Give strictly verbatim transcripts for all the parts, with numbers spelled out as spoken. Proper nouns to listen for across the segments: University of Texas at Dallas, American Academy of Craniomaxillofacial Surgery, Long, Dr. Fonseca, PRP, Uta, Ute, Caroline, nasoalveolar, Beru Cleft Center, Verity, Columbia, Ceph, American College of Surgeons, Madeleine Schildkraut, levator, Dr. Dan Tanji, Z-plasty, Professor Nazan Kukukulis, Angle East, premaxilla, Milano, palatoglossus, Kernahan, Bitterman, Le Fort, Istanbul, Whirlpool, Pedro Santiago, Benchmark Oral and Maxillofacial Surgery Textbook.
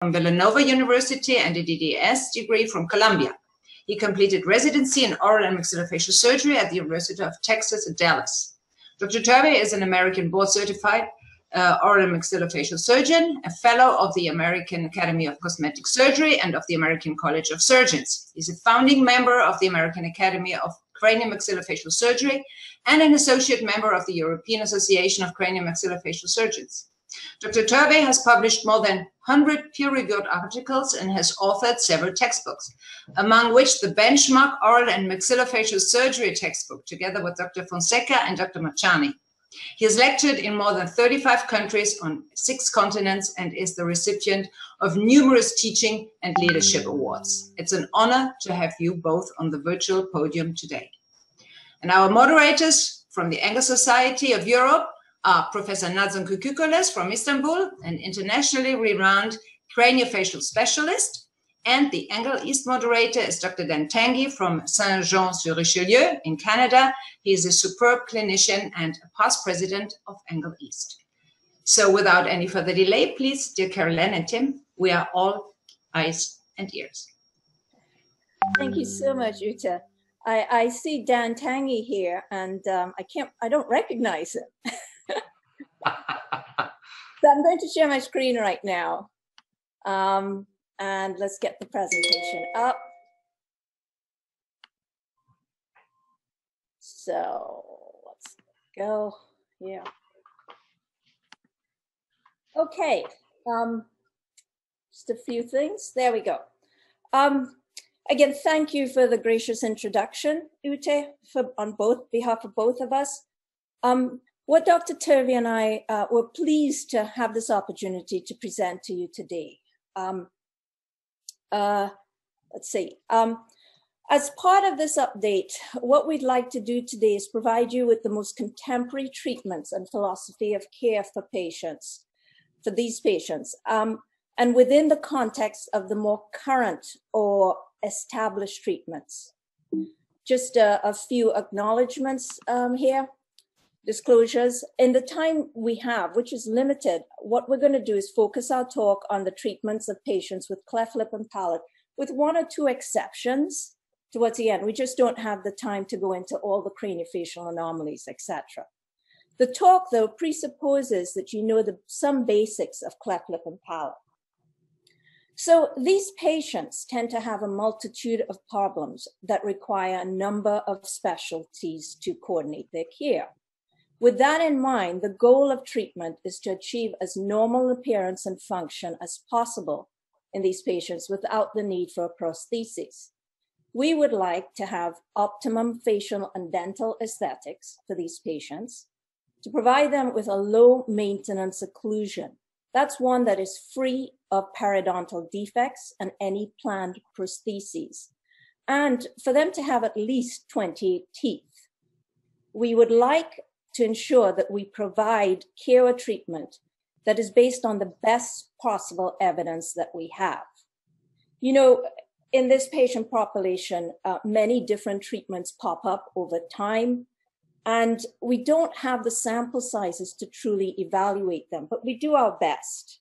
from Villanova University and a D D S degree from Columbia. He completed residency in oral and maxillofacial surgery at the University of Texas at Dallas. Doctor Turvey is an American board-certified uh, oral and maxillofacial surgeon, a fellow of the American Academy of Cosmetic Surgery and of the American College of Surgeons. He's a founding member of the American Academy of Craniomaxillofacial Surgery and an associate member of the European Association of Craniomaxillofacial Surgeons. Doctor Turvey has published more than one hundred peer-reviewed articles and has authored several textbooks, among which the Benchmark Oral and Maxillofacial Surgery Textbook, together with Doctor Fonseca and Doctor Machani. He has lectured in more than thirty-five countries on six continents and is the recipient of numerous teaching and leadership awards. It's an honor to have you both on the virtual podium today. And our moderators from the Anglo Society of Europe are Professor Nazan Kukukulis from Istanbul, an internationally renowned craniofacial specialist, and the Angle East moderator is Doctor Dan Tanji from Saint Jean sur Richelieu in Canada. He is a superb clinician and a past president of Angle East. So without any further delay, please, dear Caroline and Tim, we are all eyes and ears. Thank you so much, Uta. I, I see Dan Tanji here, and um, I can't, I don't recognize him. So I'm going to share my screen right now. Um, and let's get the presentation up. So let's go, yeah. Okay, um, just a few things, there we go. Um, Again, thank you for the gracious introduction, Ute, for, on both behalf of both of us. Um, what Doctor Turvey and I uh, were pleased to have this opportunity to present to you today. Um, uh, let's see. Um, as part of this update, what we'd like to do today is provide you with the most contemporary treatments and philosophy of care for patients, for these patients, um, and within the context of the more current or established treatments. Just a, a few acknowledgements um, here, disclosures. In the time we have, which is limited, what we're going to do is focus our talk on the treatments of patients with cleft lip and palate, with one or two exceptions towards the end. We just don't have the time to go into all the craniofacial anomalies, et cetera. The talk, though, presupposes that you know the, some basics of cleft lip and palate. So these patients tend to have a multitude of problems that require a number of specialties to coordinate their care. With that in mind, the goal of treatment is to achieve as normal appearance and function as possible in these patients without the need for a prosthesis. We would like to have optimum facial and dental aesthetics for these patients to provide them with a low maintenance occlusion. That's one that is free of periodontal defects and any planned prostheses, and for them to have at least twenty-eight teeth. We would like to ensure that we provide care or treatment that is based on the best possible evidence that we have. You know, in this patient population, uh, many different treatments pop up over time, and we don't have the sample sizes to truly evaluate them, but we do our best.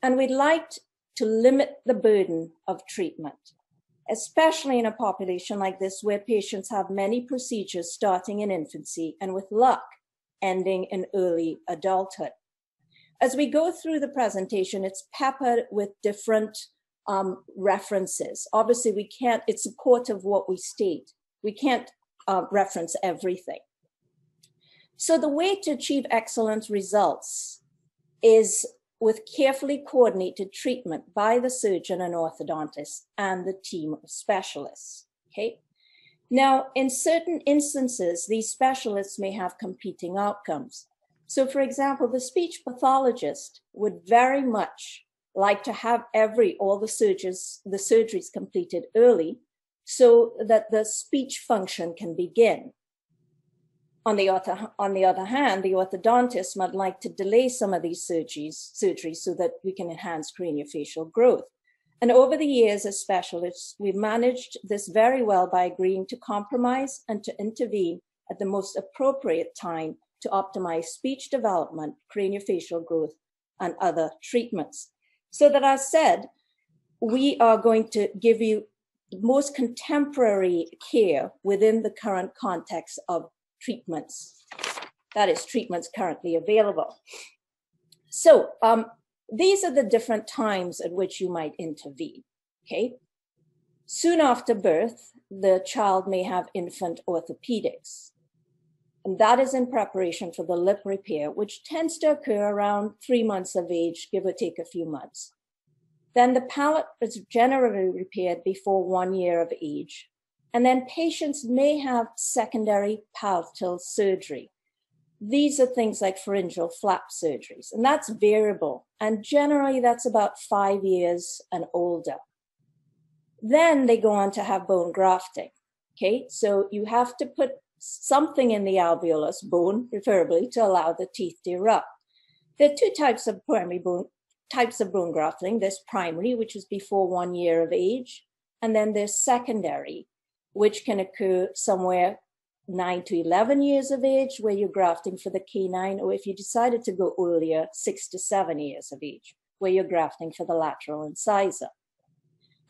And we'd like to limit the burden of treatment, especially in a population like this where patients have many procedures starting in infancy and, with luck, ending in early adulthood. As we go through the presentation, it's peppered with different um, references. Obviously, we can't, it's a court of what we state. We can't uh, reference everything. So the way to achieve excellent results is with carefully coordinated treatment by the surgeon and orthodontist and the team of specialists, okay? Now, in certain instances, these specialists may have competing outcomes. So, for example, the speech pathologist would very much like to have every, all the surgeries, the surgeries completed early so that the speech function can begin. On the, other, on the other hand, the orthodontist might like to delay some of these surgeries, surgeries so that we can enhance craniofacial growth. And over the years as specialists, we've managed this very well by agreeing to compromise and to intervene at the most appropriate time to optimize speech development, craniofacial growth, and other treatments. So that I said, we are going to give you most contemporary care within the current context of treatments. That is, treatments currently available. So um, these are the different times at which you might intervene, okay? Soon after birth, the child may have infant orthopedics. And that is in preparation for the lip repair, which tends to occur around three months of age, give or take a few months. Then the palate is generally repaired before one year of age. And then patients may have secondary palatal surgery. These are things like pharyngeal flap surgeries, and that's variable. And generally, that's about five years and older. Then they go on to have bone grafting, okay? So you have to put something in the alveolus bone, preferably, to allow the teeth to erupt. There are two types of primary bone, types of bone grafting. There's primary, which is before one year of age, and then there's secondary, which can occur somewhere nine to eleven years of age, where you're grafting for the canine, or if you decided to go earlier, six to seven years of age, where you're grafting for the lateral incisor.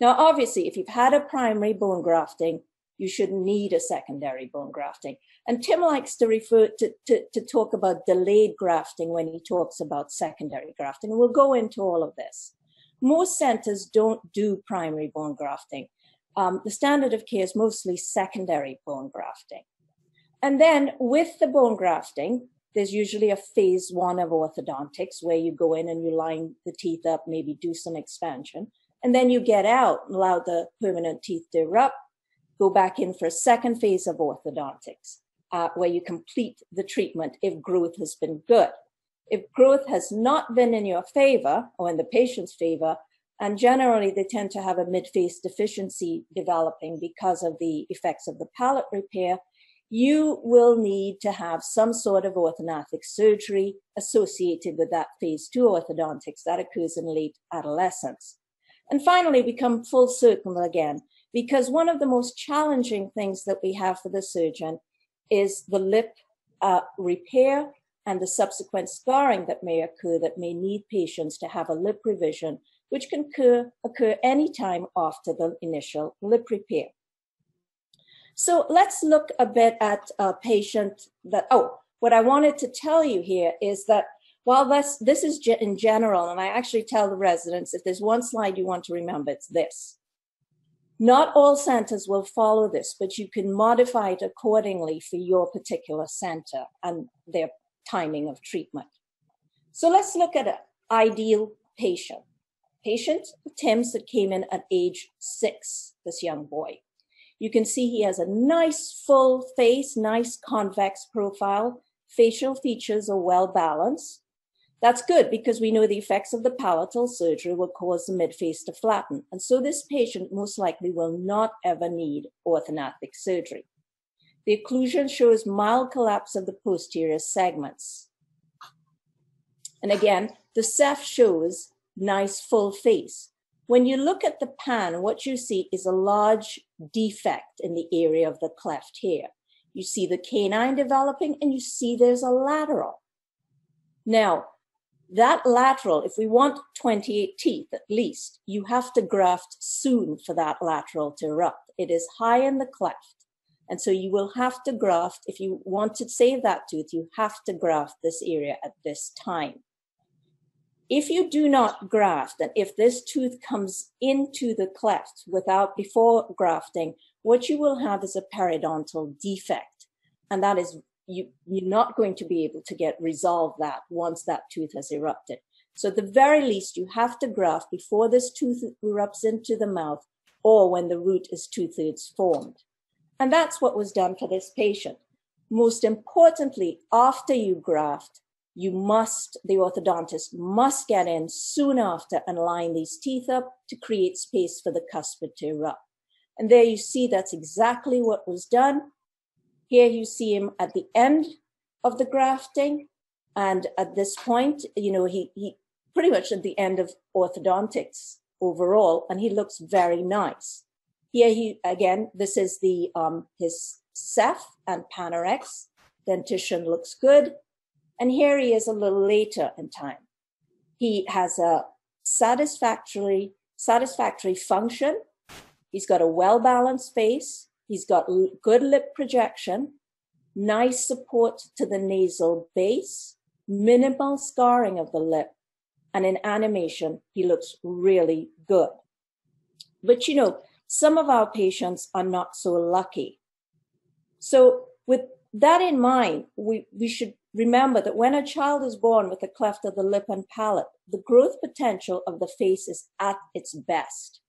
Now, obviously, if you've had a primary bone grafting, you shouldn't need a secondary bone grafting. And Tim likes to refer to, to, to talk about delayed grafting when he talks about secondary grafting. We'll go into all of this. Most centers don't do primary bone grafting. Um, the standard of care is mostly secondary bone grafting. And then with the bone grafting, there's usually a phase one of orthodontics where you go in and you line the teeth up, maybe do some expansion. And then you get out and allow the permanent teeth to erupt, go back in for a second phase of orthodontics, uh, where you complete the treatment if growth has been good. If growth has not been in your favor or in the patient's favor, and generally they tend to have a midface deficiency developing because of the effects of the palate repair, you will need to have some sort of orthognathic surgery associated with that phase two orthodontics that occurs in late adolescence. And finally, we come full circle again, because one of the most challenging things that we have for the surgeon is the lip uh, repair and the subsequent scarring that may occur that may need patients to have a lip revision, which can occur, occur any time after the initial lip repair. So let's look a bit at a patient that, oh, what I wanted to tell you here is that while this, this is in general, and I actually tell the residents, if there's one slide you want to remember, it's this. Not all centers will follow this, but you can modify it accordingly for your particular center and their timing of treatment. So let's look at an ideal patient. Patient Tim's that came in at age six, this young boy. You can see he has a nice full face, nice convex profile. Facial features are well balanced. That's good because we know the effects of the palatal surgery will cause the midface to flatten. And so this patient most likely will not ever need orthognathic surgery. The occlusion shows mild collapse of the posterior segments. And again, the Ceph shows nice full face. When you look at the pan, what you see is a large defect in the area of the cleft here. You see the canine developing and you see there's a lateral. Now, that lateral, if we want twenty-eight teeth at least, you have to graft soon for that lateral to erupt. It is high in the cleft. And so you will have to graft, if you want to save that tooth, you have to graft this area at this time. If you do not graft, and if this tooth comes into the cleft without before grafting, what you will have is a periodontal defect. And that is, you, you're not going to be able to get resolve that once that tooth has erupted. So at the very least, you have to graft before this tooth erupts into the mouth or when the root is two-thirds formed. And that's what was done for this patient. Most importantly, after you graft, you must, the orthodontist must get in soon after and line these teeth up to create space for the cuspid to erupt. And there you see that's exactly what was done. Here you see him at the end of the grafting. And at this point, you know, he, he pretty much at the end of orthodontics overall, and he looks very nice. Here he, again, this is the, um, his Ceph and Panorex. Dentition looks good. And here he is a little later in time. He has a satisfactory, satisfactory function. He's got a well-balanced face. He's got good lip projection, nice support to the nasal base, minimal scarring of the lip. And in animation, he looks really good. But, you know, some of our patients are not so lucky. So with that in mind, we, we should remember that when a child is born with a cleft of the lip and palate, the growth potential of the face is at its best.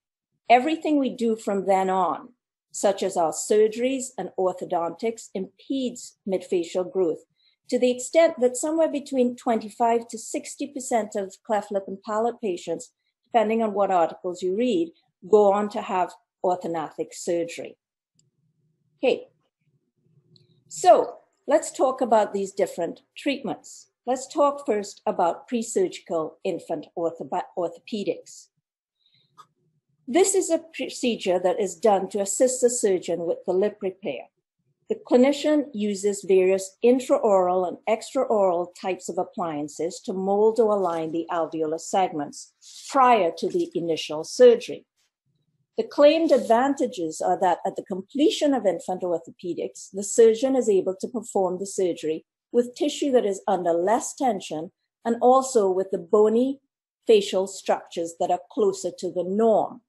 Everything we do from then on, such as our surgeries and orthodontics, impedes midfacial growth to the extent that somewhere between twenty-five to sixty percent of cleft lip and palate patients, depending on what articles you read, go on to have orthognathic surgery. Okay, so let's talk about these different treatments. Let's talk first about pre-surgical infant ortho orthopedics. This is a procedure that is done to assist the surgeon with the lip repair. The clinician uses various intraoral and extraoral types of appliances to mold or align the alveolar segments prior to the initial surgery. The claimed advantages are that at the completion of infant orthopedics, the surgeon is able to perform the surgery with tissue that is under less tension and also with the bony facial structures that are closer to the norm.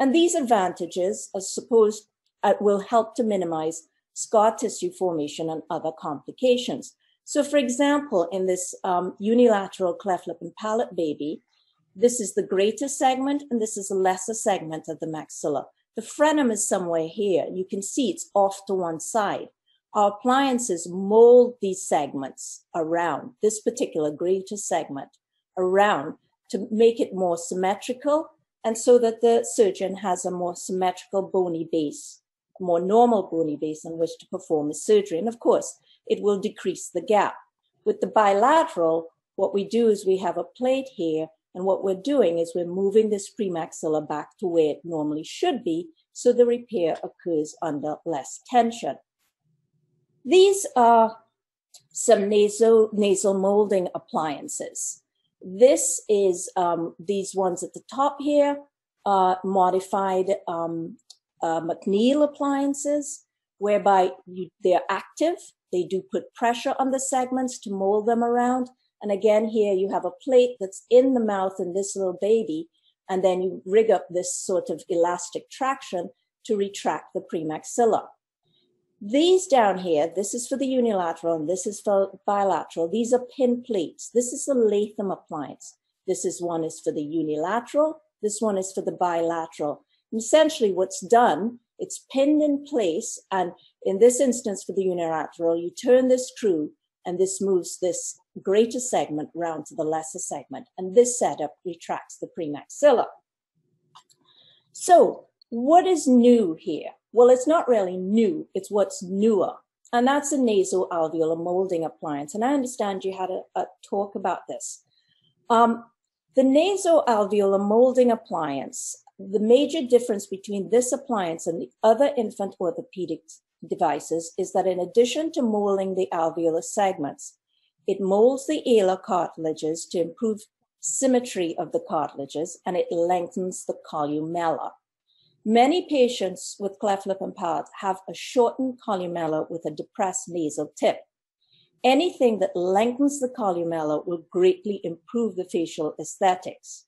And these advantages are supposed uh, will help to minimize scar tissue formation and other complications. So for example, in this um, unilateral cleft lip and palate baby, this is the greater segment and this is the lesser segment of the maxilla. The frenum is somewhere here. You can see it's off to one side. Our appliances mold these segments around, this particular greater segment around, to make it more symmetrical, and so that the surgeon has a more symmetrical bony base, a more normal bony base on which to perform the surgery. And of course, it will decrease the gap. With the bilateral, what we do is we have a plate here, and what we're doing is we're moving this premaxilla back to where it normally should be, so the repair occurs under less tension. These are some nasal, nasal molding appliances. This is um, these ones at the top here, uh, modified um, uh, McNeil appliances, whereby you, they're active. They do put pressure on the segments to mold them around. And again, here you have a plate that's in the mouth in this little baby, and then you rig up this sort of elastic traction to retract the premaxilla. These down here, this is for the unilateral and this is for bilateral. These are pin plates. This is the Latham appliance. This is one is for the unilateral. This one is for the bilateral. And essentially what's done, it's pinned in place. And in this instance for the unilateral, you turn this screw and this moves this greater segment round to the lesser segment. And this setup retracts the premaxilla. So what is new here? Well, it's not really new, it's what's newer. And that's a nasal alveolar molding appliance. And I understand you had a, a talk about this. Um, the nasal alveolar molding appliance, the major difference between this appliance and the other infant orthopedic devices is that in addition to molding the alveolar segments, it molds the alar cartilages to improve symmetry of the cartilages, and it lengthens the columella. Many patients with cleft lip and palate have a shortened columella with a depressed nasal tip. Anything that lengthens the columella will greatly improve the facial aesthetics.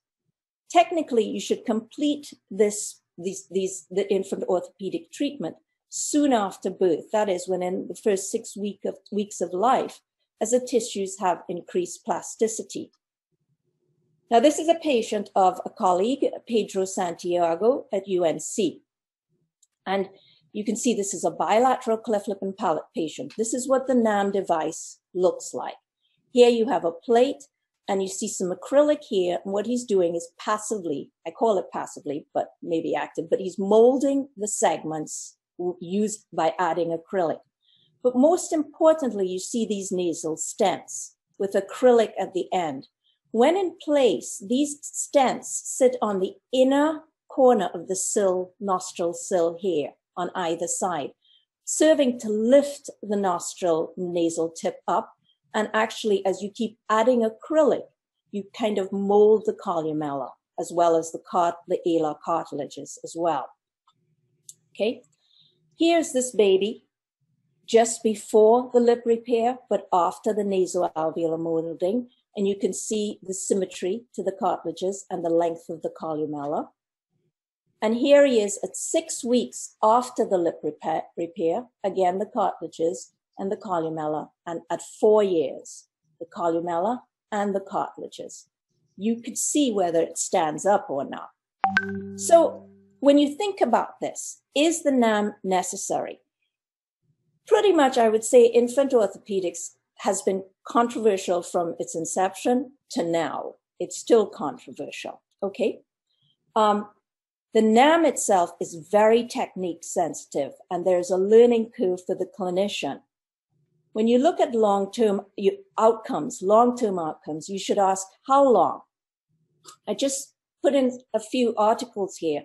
Technically, you should complete this, these, these, the infant orthopedic treatment soon after birth, that is, within the first six week of, weeks of life, as the tissues have increased plasticity. Now, this is a patient of a colleague, Pedro Santiago at U N C. And you can see this is a bilateral cleft lip and palate patient. This is what the NAM device looks like. Here you have a plate and you see some acrylic here. And what he's doing is passively, I call it passively, but maybe active, but he's molding the segments used by adding acrylic. But most importantly, you see these nasal stents with acrylic at the end. When in place, these stents sit on the inner corner of the sill, nostril sill here on either side, serving to lift the nostril nasal tip up. And actually, as you keep adding acrylic, you kind of mold the columella as well as the, cart the ala cartilages as well. Okay, here's this baby just before the lip repair, but after the nasoalveolar molding, and you can see the symmetry to the cartilages and the length of the columella. And here he is at six weeks after the lip repair, repair, again, the cartilages and the columella, and at four years, the columella and the cartilages. You could see whether it stands up or not. So when you think about this, is the N A M necessary? Pretty much, I would say infant orthopedics has been controversial from its inception to now. It's still controversial, okay? Um, The N A M itself is very technique sensitive, and there's a learning curve for the clinician. When you look at long-term outcomes, long-term outcomes, you should ask, how long? I just put in a few articles here,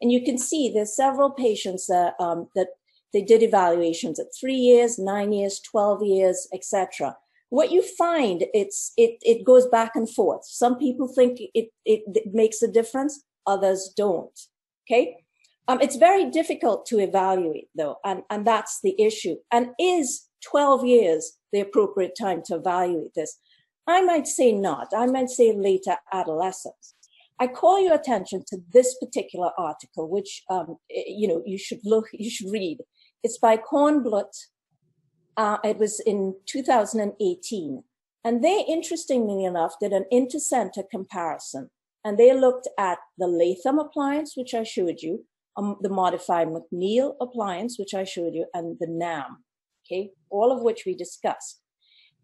and you can see there's several patients that, um, that they did evaluations at three years, nine years, twelve years, et cetera. What you find, it's, it, it goes back and forth. Some people think it, it, it makes a difference. Others don't, okay? Um, it's very difficult to evaluate, though, and, and that's the issue. And is twelve years the appropriate time to evaluate this? I might say not. I might say later adolescence. I call your attention to this particular article, which, um, you know, you should look, you should read. It's by Kornblut. Uh, it was in two thousand eighteen. And they, interestingly enough, did an intercenter comparison. And they looked at the Latham appliance, which I showed you, um, the modified McNeil appliance, which I showed you, and the N A M, okay, all of which we discussed.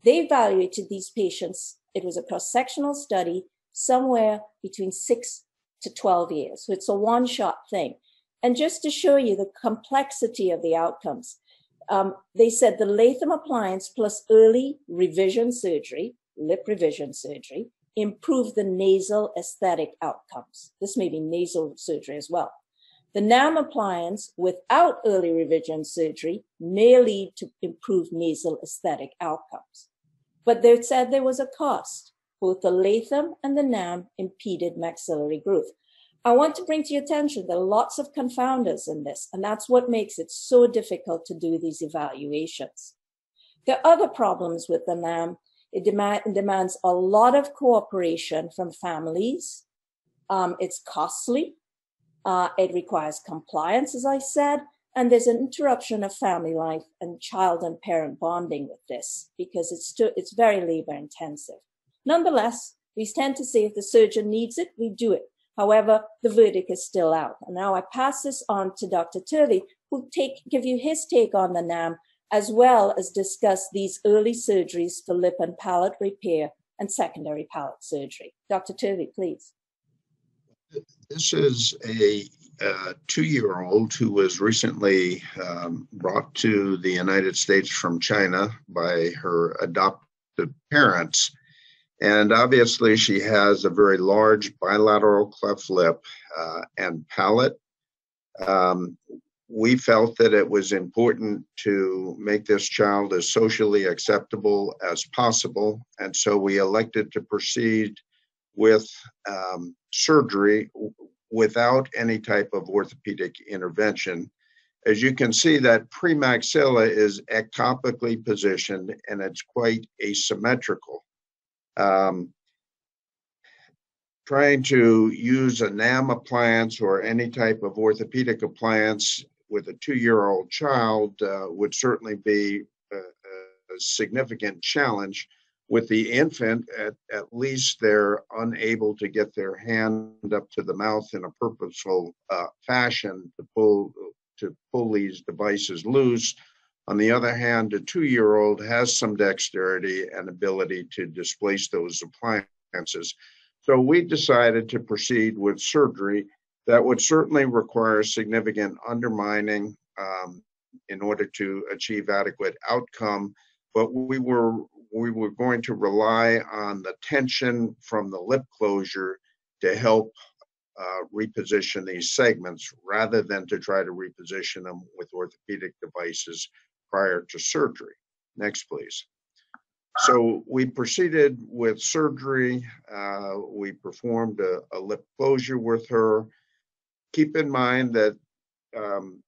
They evaluated these patients. It was a cross-sectional study somewhere between six to twelve years. So it's a one-shot thing. And just to show you the complexity of the outcomes, um, they said the Latham appliance plus early revision surgery, lip revision surgery, improve the nasal aesthetic outcomes. This may be nasal surgery as well. The N A M appliance without early revision surgery may lead to improved nasal aesthetic outcomes. But they said there was a cost. Both the Latham and the N A M impeded maxillary growth. I want to bring to your attention there are lots of confounders in this, and that's what makes it so difficult to do these evaluations. There are other problems with the N A M. It demand, demands a lot of cooperation from families. Um, it's costly. Uh, it requires compliance, as I said, and there's an interruption of family life and child and parent bonding with this because it's, too, it's very labor intensive. Nonetheless, we tend to say if the surgeon needs it, we do it. However, the verdict is still out. And now I pass this on to Doctor Turvey, who'll take, give you his take on the N A M, as well as discuss these early surgeries for lip and palate repair and secondary palate surgery. Doctor Turvey, please. This is a uh, two-year-old who was recently um, brought to the United States from China by her adoptive parents. And obviously she has a very large bilateral cleft lip uh, and palate. Um, We felt that it was important to make this child as socially acceptable as possible, and so we elected to proceed with um, surgery without any type of orthopedic intervention. As you can see, that premaxilla is ectopically positioned, and it's quite asymmetrical. Um, trying to use a N A M appliance or any type of orthopedic appliance with a two-year-old child uh, would certainly be a, a significant challenge. With the infant, at, at least they're unable to get their hand up to the mouth in a purposeful uh, fashion to pull, to pull these devices loose. On the other hand, a two-year-old has some dexterity and ability to displace those appliances. So we decided to proceed with surgery. That would certainly require significant undermining um, in order to achieve adequate outcome, but we were we were going to rely on the tension from the lip closure to help uh, reposition these segments rather than to try to reposition them with orthopedic devices prior to surgery. Next, please. So we proceeded with surgery. Uh, we performed a, a lip closure with her. Keep in mind that um,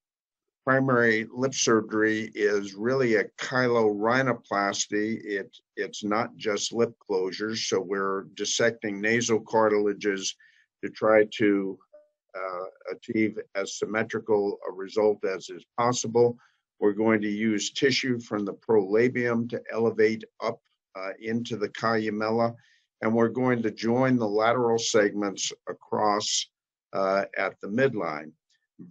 primary lip surgery is really a chylorhinoplasty. It, it's not just lip closures. So we're dissecting nasal cartilages to try to uh, achieve as symmetrical a result as is possible. We're going to use tissue from the prolabium to elevate up uh, into the columella, and we're going to join the lateral segments across uh, at the midline.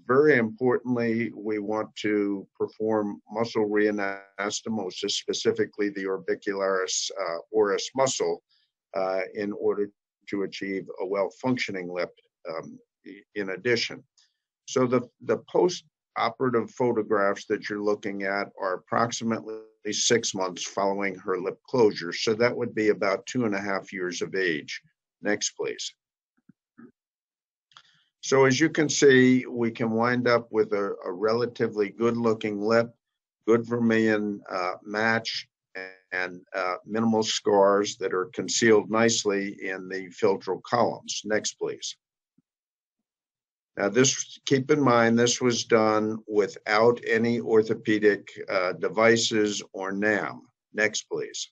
Very importantly, we want to perform muscle reanastomosis, specifically the orbicularis uh, oris muscle, uh, in order to achieve a well-functioning lip um, in addition. So the, the post operative photographs that you're looking at are approximately six months following her lip closure. So that would be about two and a half years of age. Next, please. So as you can see, we can wind up with a, a relatively good looking lip, good vermilion uh, match, and, and uh, minimal scars that are concealed nicely in the filtral columns. Next, please. Now, this, keep in mind, this was done without any orthopedic uh, devices or N A M. Next, please.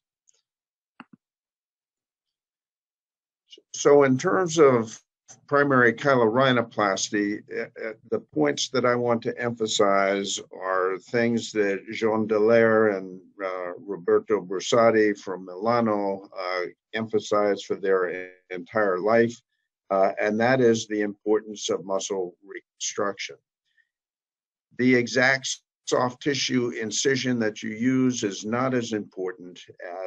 So in terms of primary chylorhinoplasty, uh, the points that I want to emphasize are things that Jean Delaire and uh, Roberto Brusati from Milano uh, emphasized for their entire life. Uh, and that is the importance of muscle reconstruction. The exact soft tissue incision that you use is not as important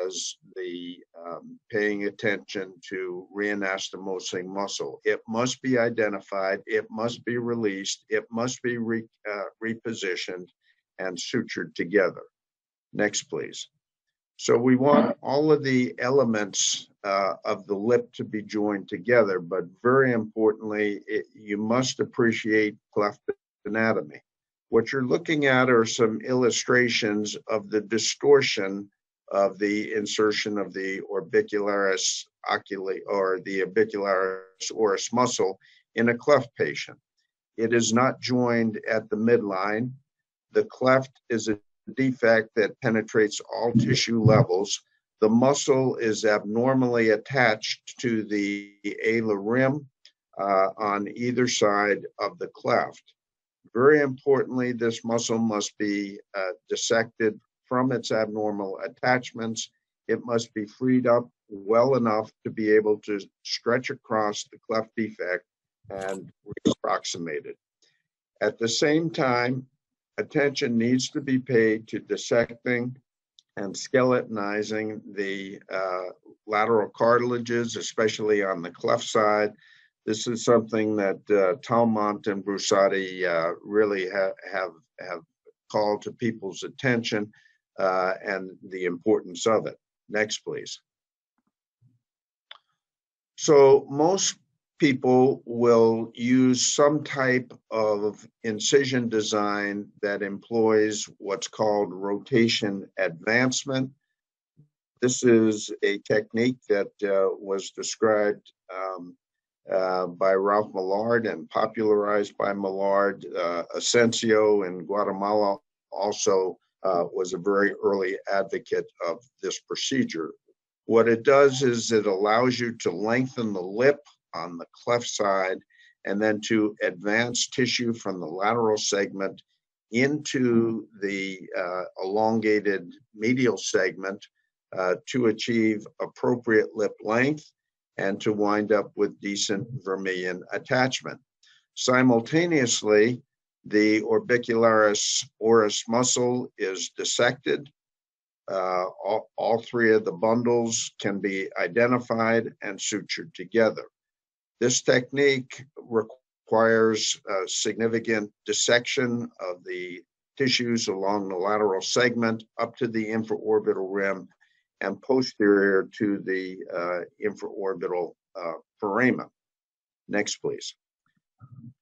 as the um, paying attention to reanastomosing muscle. It must be identified, it must be released, it must be re, uh, repositioned and sutured together. Next, please. So we want all of the elements uh, of the lip to be joined together, but very importantly, it, you must appreciate cleft anatomy. What you're looking at are some illustrations of the distortion of the insertion of the orbicularis oculi or the orbicularis oris muscle in a cleft patient. It is not joined at the midline. The cleft is a defect that penetrates all tissue levels. The muscle is abnormally attached to the ala rim uh, on either side of the cleft. Very importantly, this muscle must be uh, dissected from its abnormal attachments. It must be freed up well enough to be able to stretch across the cleft defect and reapproximate it. At the same time, attention needs to be paid to dissecting and skeletonizing the uh, lateral cartilages, especially on the cleft side. This is something that uh, Talmont and Brusati uh, really ha have, have called to people's attention uh, and the importance of it. Next, please. So most people will use some type of incision design that employs what's called rotation advancement. This is a technique that uh, was described um, uh, by Ralph Millard and popularized by Millard. Uh, Asensio in Guatemala also uh, was a very early advocate of this procedure. What it does is it allows you to lengthen the lip on the cleft side, and then to advance tissue from the lateral segment into the uh, elongated medial segment uh, to achieve appropriate lip length and to wind up with decent vermilion attachment. Simultaneously, the orbicularis oris muscle is dissected. Uh, all, all three of the bundles can be identified and sutured together. This technique requires uh, significant dissection of the tissues along the lateral segment up to the infraorbital rim and posterior to the uh, infraorbital uh, foramen. Next, please.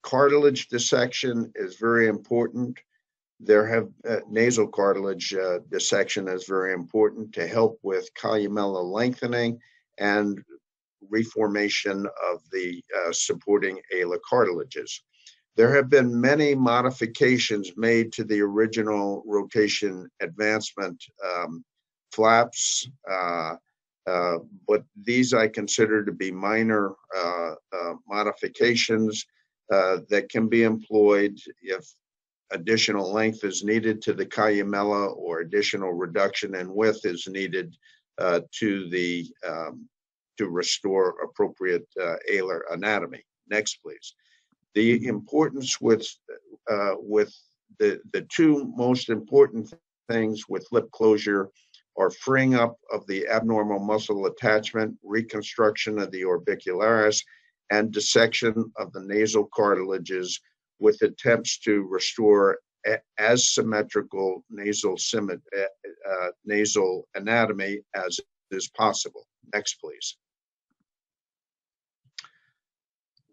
Cartilage dissection is very important. There have uh, nasal cartilage uh, dissection is very important to help with columella lengthening and reformation of the uh, supporting ala cartilages. There have been many modifications made to the original rotation advancement um, flaps, uh, uh, but these I consider to be minor uh, uh, modifications uh, that can be employed if additional length is needed to the columella or additional reduction in width is needed uh, to the um, to restore appropriate uh, alar anatomy. Next, please. The importance with uh, with the the two most important things with lip closure are freeing up of the abnormal muscle attachment, reconstruction of the orbicularis, and dissection of the nasal cartilages, with attempts to restore a, as symmetrical nasal symmet uh, nasal anatomy as is possible. Next, please.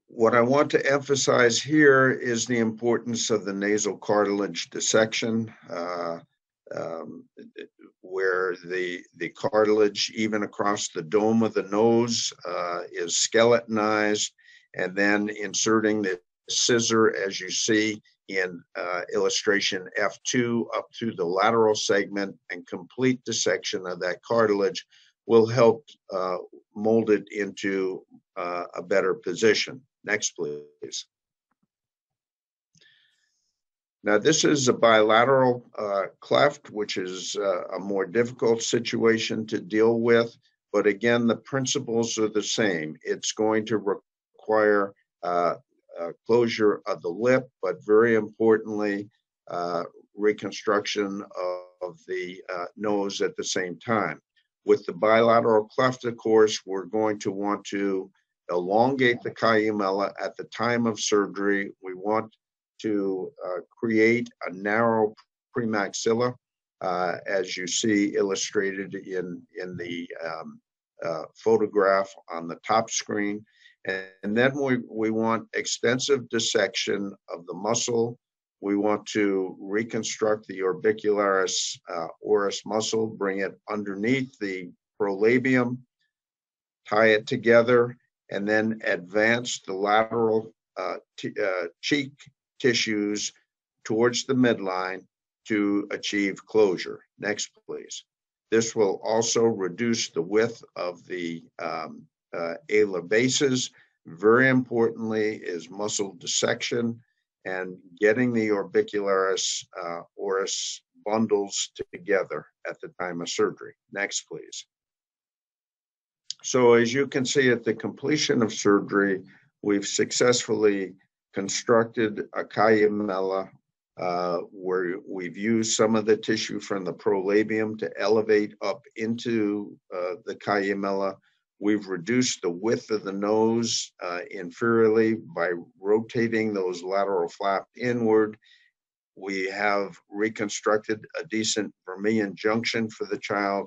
What I want to emphasize here is the importance of the nasal cartilage dissection, uh, um, where the the cartilage, even across the dome of the nose, uh, is skeletonized, and then inserting the scissor, as you see in uh, illustration F two, up through the lateral segment and complete dissection of that cartilage will help uh, mold it into uh, a better position. Next, please. Now, this is a bilateral uh, cleft, which is uh, a more difficult situation to deal with, but again, the principles are the same. It's going to require uh, Uh, closure of the lip, but very importantly, uh, reconstruction of, of the uh, nose at the same time. With the bilateral cleft, of course, we're going to want to elongate the columella at the time of surgery. We want to uh, create a narrow premaxilla, uh, as you see illustrated in, in the um, uh, photograph on the top screen. And then we, we want extensive dissection of the muscle. We want to reconstruct the orbicularis uh, oris muscle, bring it underneath the prolabium, tie it together, and then advance the lateral uh, t uh, cheek tissues towards the midline to achieve closure. Next, please. This will also reduce the width of the um, Uh, ala bases. Very importantly is muscle dissection and getting the orbicularis uh, oris bundles together at the time of surgery. Next, please. So as you can see, at the completion of surgery, we've successfully constructed a columella uh, where we've used some of the tissue from the prolabium to elevate up into uh, the columella. We've reduced the width of the nose uh, inferiorly by rotating those lateral flaps inward. We have reconstructed a decent vermilion junction for the child.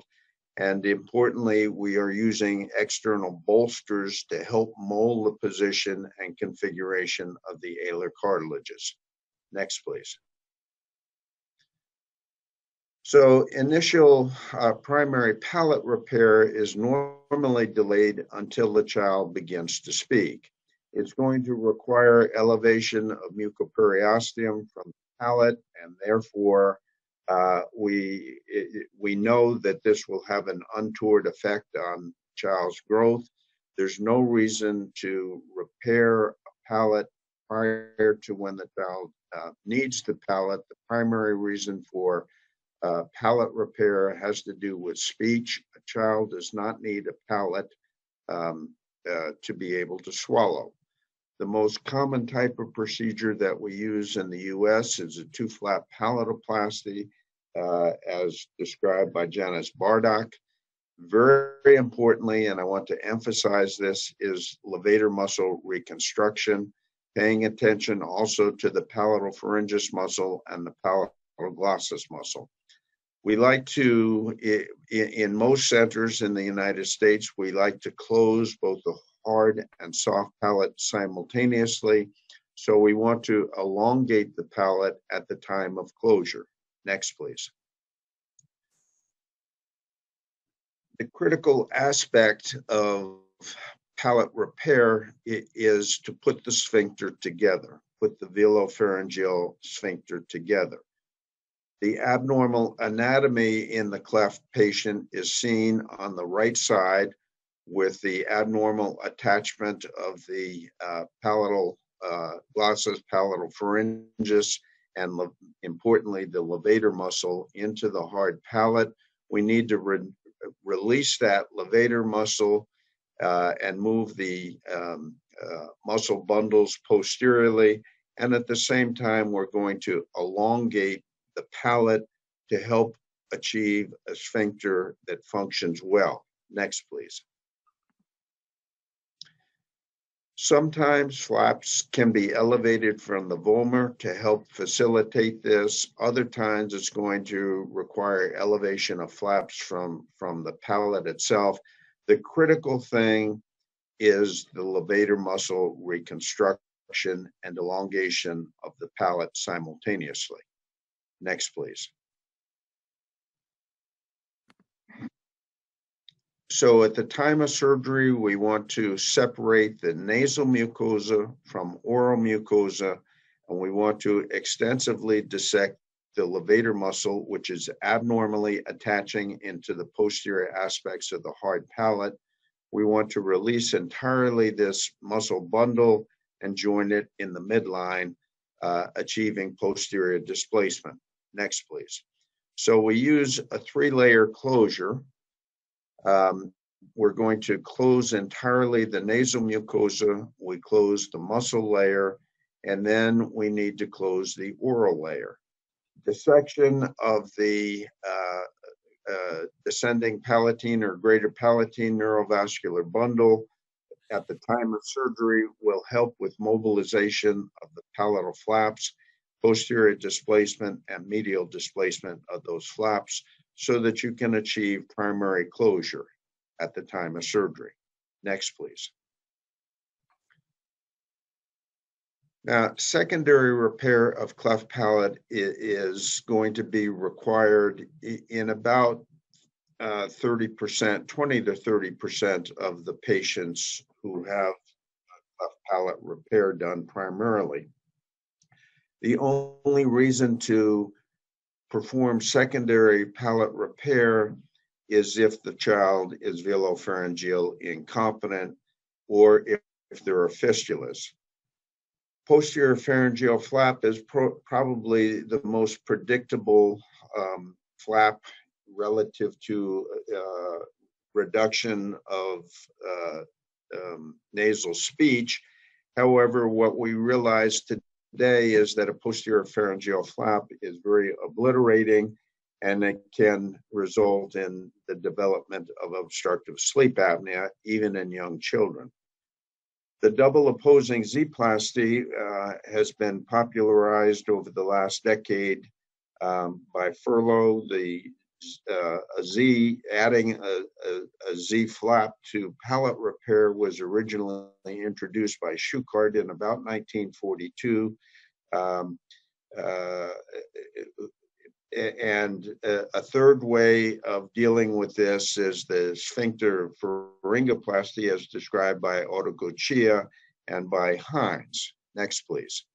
And importantly, we are using external bolsters to help mold the position and configuration of the alar cartilages. Next, please. So initial uh, primary palate repair is normally delayed until the child begins to speak. It's going to require elevation of mucoperiosteum from the palate, and therefore uh, we, it, we know that this will have an untoward effect on child's growth. There's no reason to repair a palate prior to when the child uh, needs the palate. The primary reason for Uh, palate repair has to do with speech. A child does not need a palate um, uh, to be able to swallow. The most common type of procedure that we use in the U S is a two-flap palatoplasty, uh, as described by Janice Bardock. Very importantly, and I want to emphasize this, is levator muscle reconstruction, paying attention also to the palatopharyngeus muscle and the palatalglossus muscle. We like to, in most centers in the United States, we like to close both the hard and soft palate simultaneously So we want to elongate the palate at the time of closure. Next, please. The critical aspect of palate repair is to put the sphincter together, put the velopharyngeal sphincter together. The abnormal anatomy in the cleft patient is seen on the right side with the abnormal attachment of the uh, palatal uh, glossus, palatal pharynges, and importantly, the levator muscle into the hard palate. We need to re release that levator muscle uh, and move the um, uh, muscle bundles posteriorly. And at the same time, we're going to elongate the palate to help achieve a sphincter that functions well. Next, please. Sometimes flaps can be elevated from the vomer to help facilitate this. Other times it's going to require elevation of flaps from, from the palate itself. The critical thing is the levator muscle reconstruction and elongation of the palate simultaneously. Next, please. So at the time of surgery, we want to separate the nasal mucosa from oral mucosa, and we want to extensively dissect the levator muscle, which is abnormally attaching into the posterior aspects of the hard palate. We want to release entirely this muscle bundle and join it in the midline, uh, achieving posterior displacement. Next, please. So we use a three-layer closure. Um, we're going to close entirely the nasal mucosa, we close the muscle layer, and then we need to close the oral layer. Dissection of the uh, uh, descending palatine or greater palatine neurovascular bundle at the time of surgery will help with mobilization of the palatal flaps, posterior displacement, and medial displacement of those flaps, so that you can achieve primary closure at the time of surgery. Next, please. Now, secondary repair of cleft palate is going to be required in about uh, thirty percent, twenty to thirty percent of the patients who have cleft palate repair done primarily. The only reason to perform secondary palate repair is if the child is velopharyngeal incompetent or if, if there are fistulas. Posterior pharyngeal flap is pro probably the most predictable um, flap relative to uh, reduction of uh, um, nasal speech. However, what we realize today Today is that a posterior pharyngeal flap is very obliterating, and it can result in the development of obstructive sleep apnea, even in young children. The double opposing Z-plasty uh, has been popularized over the last decade um, by Furlow, the uh, a Z, adding a, a, a Z flap to palate repair was originally introduced by Schuchard in about nineteen forty-two, um, uh, and a, a third way of dealing with this is the sphincter pharyngoplasty, as described by Otto and by Hines. Next, please.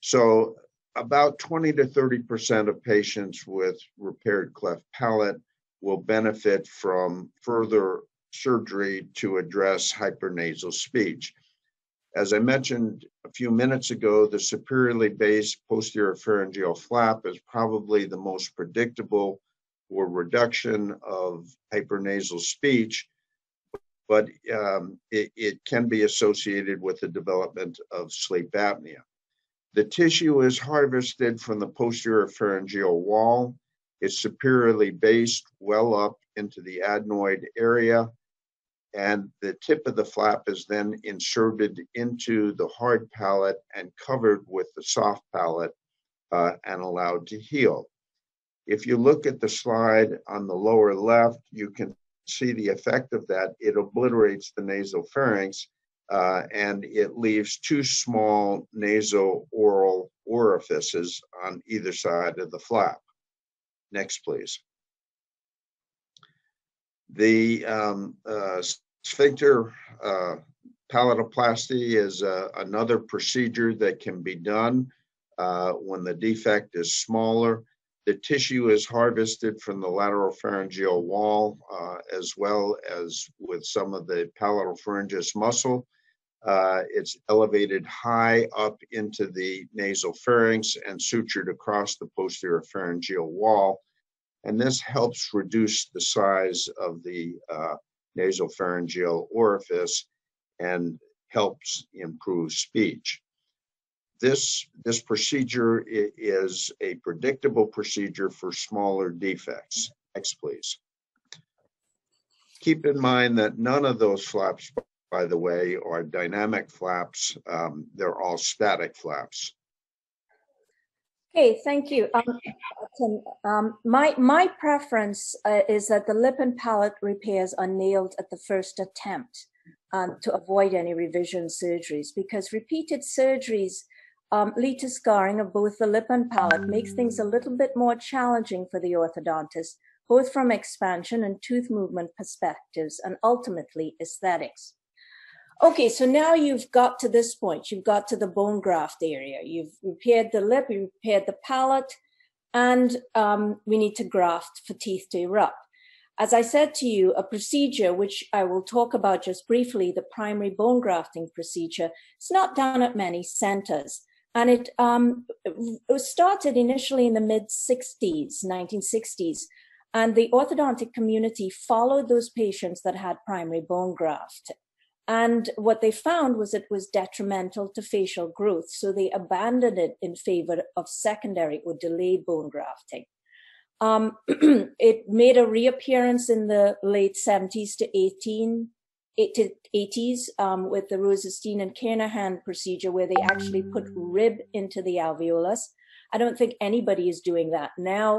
So about twenty to thirty percent of patients with repaired cleft palate will benefit from further surgery to address hypernasal speech. As I mentioned a few minutes ago, the superiorly based posterior pharyngeal flap is probably the most predictable for reduction of hypernasal speech, but um, it, it can be associated with the development of sleep apnea. The tissue is harvested from the posterior pharyngeal wall. It's superiorly based well up into the adenoid area, and the tip of the flap is then inserted into the hard palate and covered with the soft palate uh, and allowed to heal. If you look at the slide on the lower left, you can see the effect of that. It obliterates the nasal pharynx uh, and it leaves two small nasooral orifices on either side of the flap. Next, please. The um, uh, sphincter uh, palatoplasty is uh, another procedure that can be done uh, when the defect is smaller. The tissue is harvested from the lateral pharyngeal wall, uh, as well as with some of the palatopharyngeus muscle. Uh, it's elevated high up into the nasal pharynx and sutured across the posterior pharyngeal wall. And this helps reduce the size of the uh, nasal pharyngeal orifice and helps improve speech. This, this procedure is a predictable procedure for smaller defects. Next, please. Keep in mind that none of those flaps, by the way, are dynamic flaps. Um, they're all static flaps. Okay, thank you. Um, Tim, um, my, my preference uh, is that the lip and palate repairs are nailed at the first attempt um, to avoid any revision surgeries, because repeated surgeries Um, lead to scarring of both the lip and palate, makes things a little bit more challenging for the orthodontist, both from expansion and tooth movement perspectives, and ultimately aesthetics. Okay, so now you've got to this point. You've got to the bone graft area. You've repaired the lip, you repaired the palate, and um, we need to graft for teeth to erupt. As I said to you, a procedure which I will talk about just briefly, the primary bone grafting procedure, it's not done at many centers. And it, um, it was started initially in the mid sixties, nineteen sixties, and the orthodontic community followed those patients that had primary bone graft. And what they found was it was detrimental to facial growth, so they abandoned it in favor of secondary or delayed bone grafting. Um, it made a reappearance in the late seventies to eighteen, eighties um, with the Rosenstein and Kernahan procedure, where they actually put rib into the alveolus. I don't think anybody is doing that now,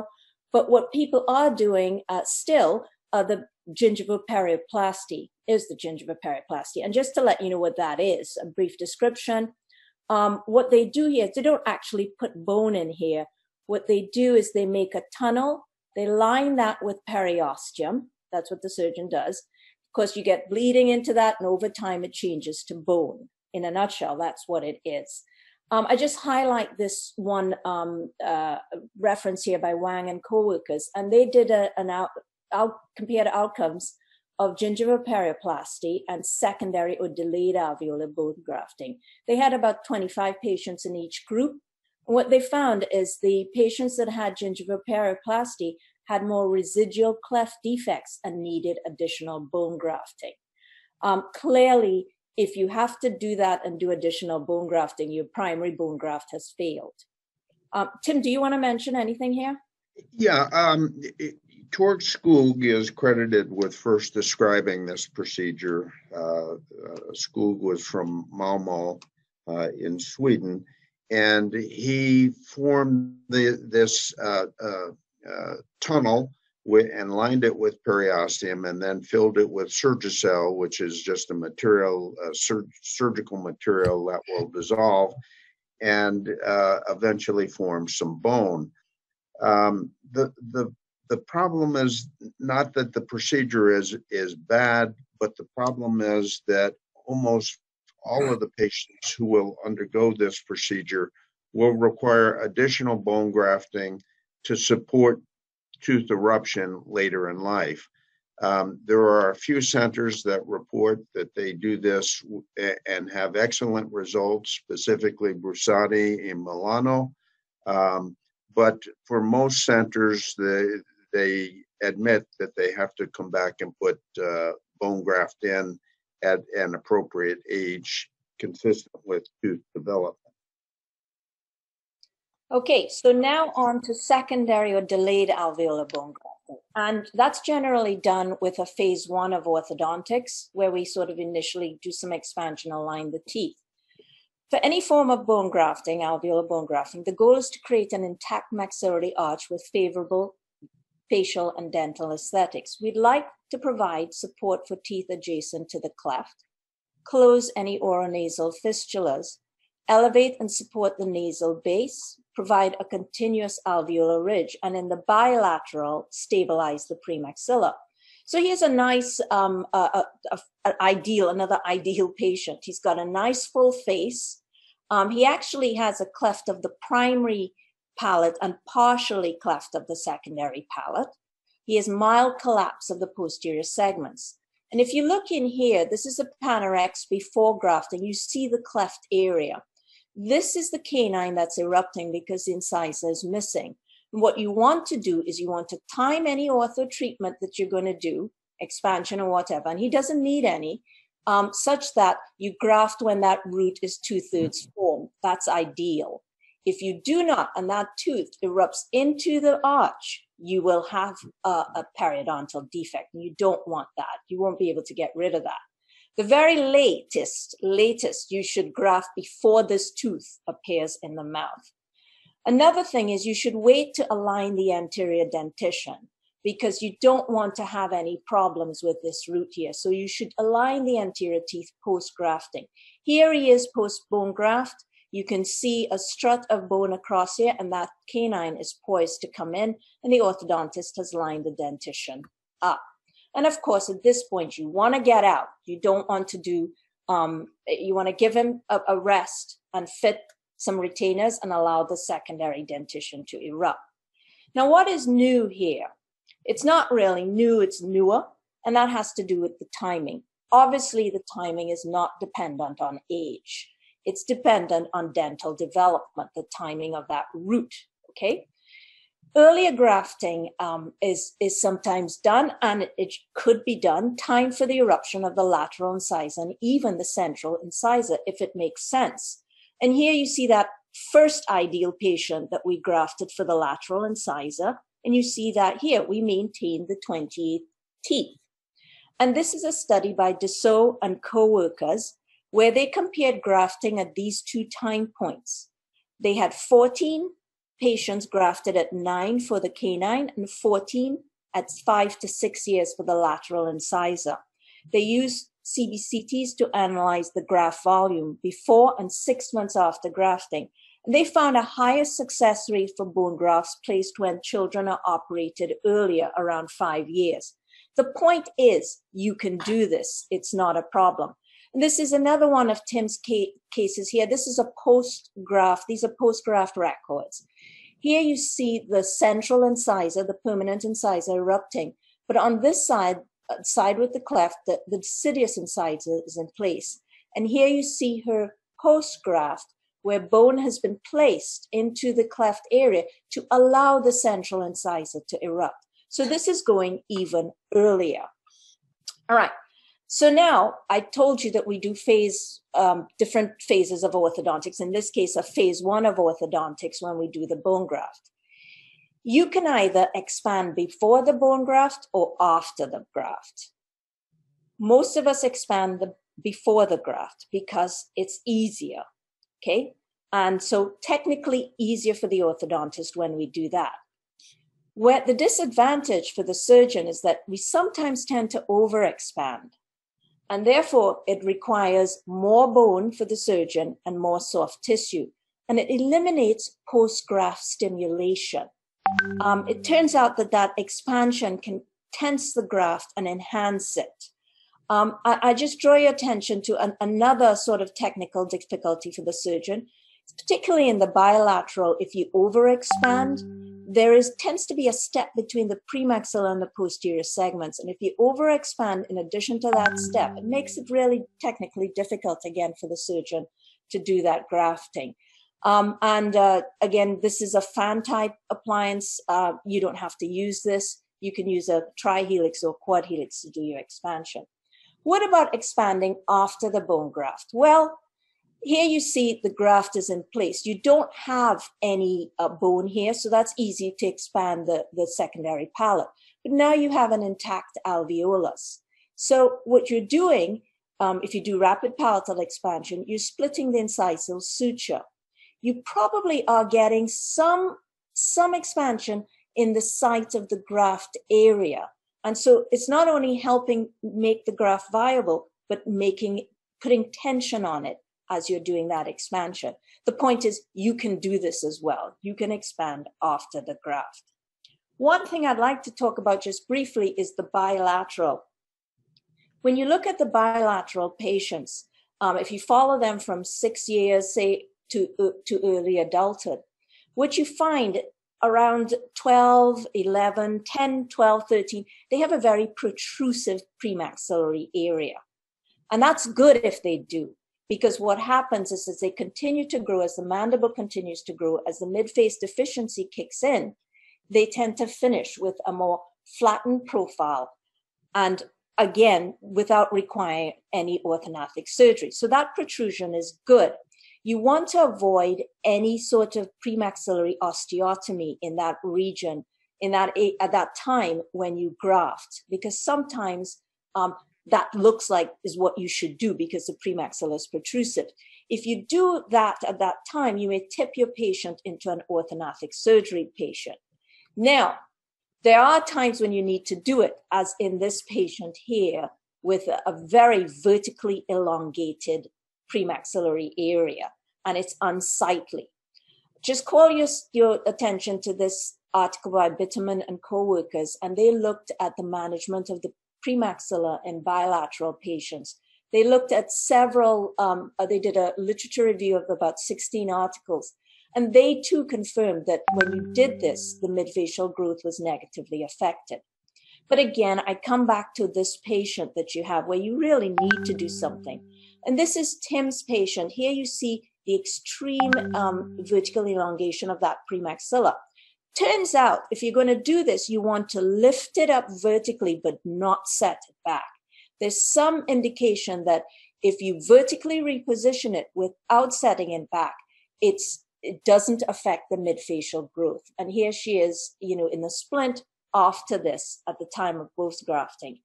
but what people are doing uh, still are the gingival perioplasty, is the gingival perioplasty. And just to let you know what that is, a brief description, um, what they do here is they don't actually put bone in here. What they do is they make a tunnel, they line that with periosteum. That's what the surgeon does. Of course, you get bleeding into that, and over time it changes to bone. In a nutshell, that's what it is. Um, I just highlight this one um, uh, reference here by Wang and co-workers, and they did a, an out, out, compared outcomes of gingival perioplasty and secondary or delayed alveolar bone grafting. They had about twenty-five patients in each group. What they found is the patients that had gingival perioplasty had more residual cleft defects and needed additional bone grafting. Um, clearly, if you have to do that and do additional bone grafting, your primary bone graft has failed. Um, Tim, do you want to mention anything here? Yeah, um, Torg Skoog is credited with first describing this procedure. Uh, uh, Skoog was from Malmö uh, in Sweden. And he formed the, this uh, uh, uh, tunnel with, and lined it with periosteum, and then filled it with Surgicel, which is just a material, a sur surgical material that will dissolve, and uh, eventually form some bone. Um, the the the problem is not that the procedure is is bad, but the problem is that almost all of the patients who will undergo this procedure will require additional bone grafting to support tooth eruption later in life. Um, there are a few centers that report that they do this and have excellent results, specifically Brusati in Milano. Um, but for most centers, the, they admit that they have to come back and put uh, bone graft in at an appropriate age, consistent with tooth development. Okay, so now on to secondary or delayed alveolar bone grafting. And that's generally done with a phase one of orthodontics, where we sort of initially do some expansion, align the teeth. For any form of bone grafting, alveolar bone grafting, the goal is to create an intact maxillary arch with favorable facial and dental aesthetics. We'd like to provide support for teeth adjacent to the cleft, close any oronasal fistulas, elevate and support the nasal base, provide a continuous alveolar ridge, and in the bilateral, stabilize the premaxilla. So here's a nice um, uh, uh, uh, ideal, another ideal patient. He's got a nice full face. Um, he actually has a cleft of the primary palate and partially cleft of the secondary palate. He has mild collapse of the posterior segments. And if you look in here, this is a Panorex before grafting. You see the cleft area. This is the canine that's erupting because the incisor is missing. And what you want to do is you want to time any ortho treatment that you're going to do, expansion or whatever, and he doesn't need any, um, such that you graft when that root is two-thirds formed. That's ideal. If you do not, and that tooth erupts into the arch, you will have a, a periodontal defect, and you don't want that. You won't be able to get rid of that. The very latest, latest, you should graft before this tooth appears in the mouth. Another thing is you should wait to align the anterior dentition because you don't want to have any problems with this root here. So you should align the anterior teeth post-grafting. Here he is post-bone graft. You can see a strut of bone across here, and that canine is poised to come in, and the orthodontist has lined the dentition up. And of course, at this point, you want to get out. You don't want to do, um, you want to give him a, a rest and fit some retainers and allow the secondary dentition to erupt. Now, what is new here? It's not really new, it's newer, and that has to do with the timing. Obviously, the timing is not dependent on age. It's dependent on dental development, the timing of that root, okay? Earlier grafting um, is, is sometimes done, and it could be done, time for the eruption of the lateral incisor and even the central incisor, if it makes sense. And here you see that first ideal patient that we grafted for the lateral incisor, and you see that here, we maintained the twenty-eighth teeth. And this is a study by Dassault and co-workers, where they compared grafting at these two time points. They had fourteen patients grafted at nine for the canine and fourteen at five to six years for the lateral incisor. They used C B C Ts to analyze the graft volume before and six months after grafting. And they found a higher success rate for bone grafts placed when children are operated earlier, around five years. The point is, you can do this. It's not a problem. This is another one of Tim's cases here. This is a post-graft. These are post-graft records. Here you see the central incisor, the permanent incisor erupting. But on this side, side with the cleft, the, the deciduous incisor is in place. And here you see her post-graft, where bone has been placed into the cleft area to allow the central incisor to erupt. So this is going even earlier. All right. So now I told you that we do phase, um, different phases of orthodontics. In this case, a phase one of orthodontics when we do the bone graft. You can either expand before the bone graft or after the graft. Most of us expand the, before the graft because it's easier, okay? And so technically easier for the orthodontist when we do that. Where the disadvantage for the surgeon is that we sometimes tend to overexpand. And therefore, it requires more bone for the surgeon and more soft tissue. And it eliminates post-graft stimulation. Um, it turns out that that expansion can tense the graft and enhance it. Um, I, I just draw your attention to an, another sort of technical difficulty for the surgeon, particularly in the bilateral. If you overexpand, there is tends to be a step between the premaxilla and the posterior segments. And if you overexpand in addition to that step, it makes it really technically difficult again for the surgeon to do that grafting. Um, and uh, again, this is a fan type appliance. Uh, you don't have to use this. You can use a trihelix or quadhelix to do your expansion. What about expanding after the bone graft? Well, here you see the graft is in place. You don't have any uh, bone here, so that's easy to expand the, the secondary palate. But now you have an intact alveolus. So what you're doing, um, if you do rapid palatal expansion, you're splitting the incisal suture. You probably are getting some, some expansion in the site of the graft area. And so it's not only helping make the graft viable, but making putting tension on it as you're doing that expansion. The point is, you can do this as well. You can expand after the graft. One thing I'd like to talk about just briefly is the bilateral. When you look at the bilateral patients, um, if you follow them from six years, say, to, uh, to early adulthood, what you find around twelve, eleven, ten, twelve, thirteen, they have a very protrusive premaxillary area. And that's good if they do, because what happens is as they continue to grow, as the mandible continues to grow, as the midface deficiency kicks in, they tend to finish with a more flattened profile, and again, without requiring any orthognathic surgery. So that protrusion is good. You want to avoid any sort of premaxillary osteotomy in that region, in that at that time when you graft, because sometimes um, that looks like is what you should do because the premaxilla is protrusive. If you do that at that time, you may tip your patient into an orthognathic surgery patient. Now, there are times when you need to do it, as in this patient here with a, a very vertically elongated premaxillary area, and it's unsightly. Just call your, your attention to this article by Bitterman and co-workers, and they looked at the management of the premaxilla in bilateral patients. They looked at several, um, they did a literature review of about sixteen articles, and they too confirmed that when you did this, the midfacial growth was negatively affected. But again, I come back to this patient that you have where you really need to do something. And this is Tim's patient. Here you see the extreme um, vertical elongation of that premaxilla. Turns out, if you're going to do this, you want to lift it up vertically, but not set it back. There's some indication that if you vertically reposition it without setting it back, it's it doesn't affect the midfacial growth. And here she is, you know, in the splint after this at the time of both grafting.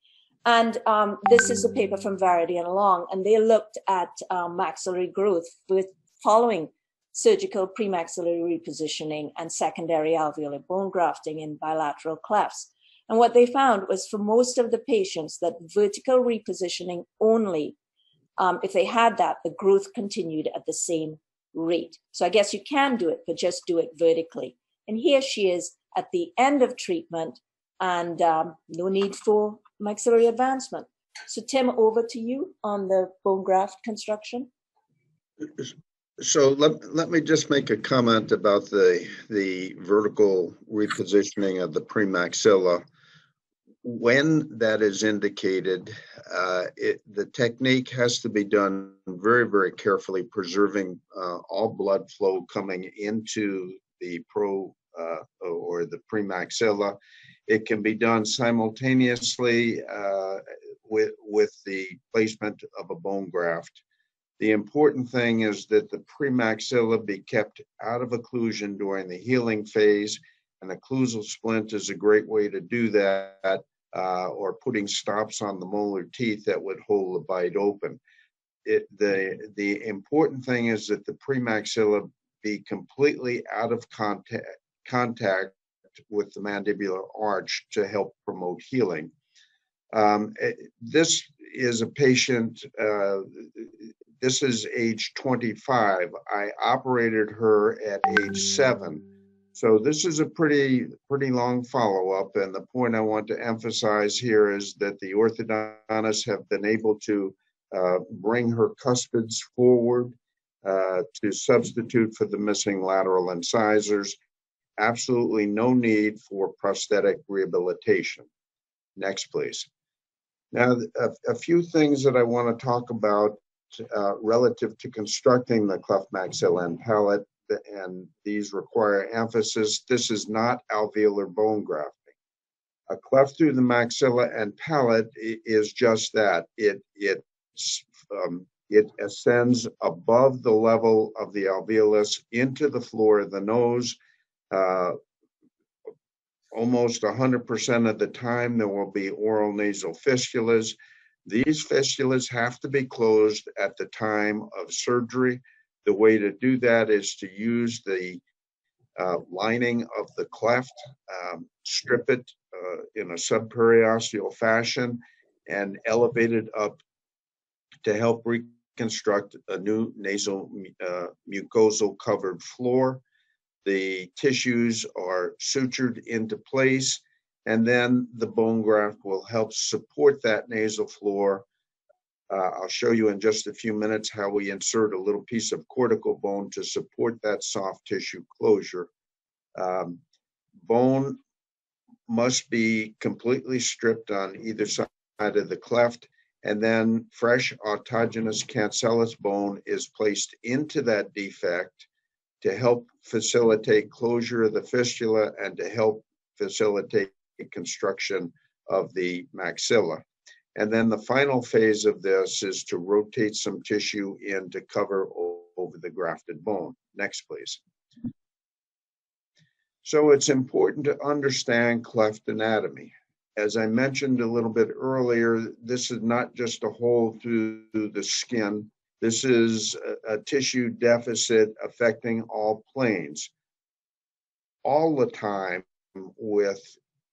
And um, this is a paper from Verity and Long, and they looked at um, maxillary growth with following surgical premaxillary repositioning and secondary alveolar bone grafting in bilateral clefts. And what they found was for most of the patients that vertical repositioning only, um, if they had that, the growth continued at the same rate. So I guess you can do it, but just do it vertically. And here she is at the end of treatment, and um, no need for maxillary advancement. So Tim, over to you on the bone graft construction. So let, let me just make a comment about the, the vertical repositioning of the premaxilla. When that is indicated, uh, it, the technique has to be done very, very carefully, preserving uh, all blood flow coming into the pro uh, or the premaxilla. It can be done simultaneously uh, with, with the placement of a bone graft. The important thing is that the premaxilla be kept out of occlusion during the healing phase. An occlusal splint is a great way to do that, uh, or putting stops on the molar teeth that would hold the bite open. It, the, the important thing is that the premaxilla be completely out of contact, contact with the mandibular arch to help promote healing. Um, this is a patient, uh, this is age twenty-five. I operated her at age seven. So this is a pretty, pretty long follow-up, and the point I want to emphasize here is that the orthodontists have been able to uh, bring her cuspids forward uh, to substitute for the missing lateral incisors. Absolutely no need for prosthetic rehabilitation. Next, please. Now, a, a few things that I want to talk about uh, relative to constructing the cleft maxilla and palate, and these require emphasis. This is not alveolar bone grafting. A cleft through the maxilla and palate is just that. It, it, um, it ascends above the level of the alveolus into the floor of the nose. Uh, almost one hundred percent of the time, there will be oral nasal fistulas. These fistulas have to be closed at the time of surgery. The way to do that is to use the uh, lining of the cleft, um, strip it uh, in a subperiosteal fashion, and elevate it up to help construct a new nasal uh, mucosal covered floor. The tissues are sutured into place, and then the bone graft will help support that nasal floor. Uh, I'll show you in just a few minutes how we insert a little piece of cortical bone to support that soft tissue closure. Um, bone must be completely stripped on either side of the cleft, and then fresh autogenous cancellous bone is placed into that defect to help facilitate closure of the fistula and to help facilitate construction of the maxilla. And then the final phase of this is to rotate some tissue in to cover over the grafted bone. Next, please. So it's important to understand cleft anatomy. As I mentioned a little bit earlier, this is not just a hole through the skin. This is a, a tissue deficit affecting all planes. All the time with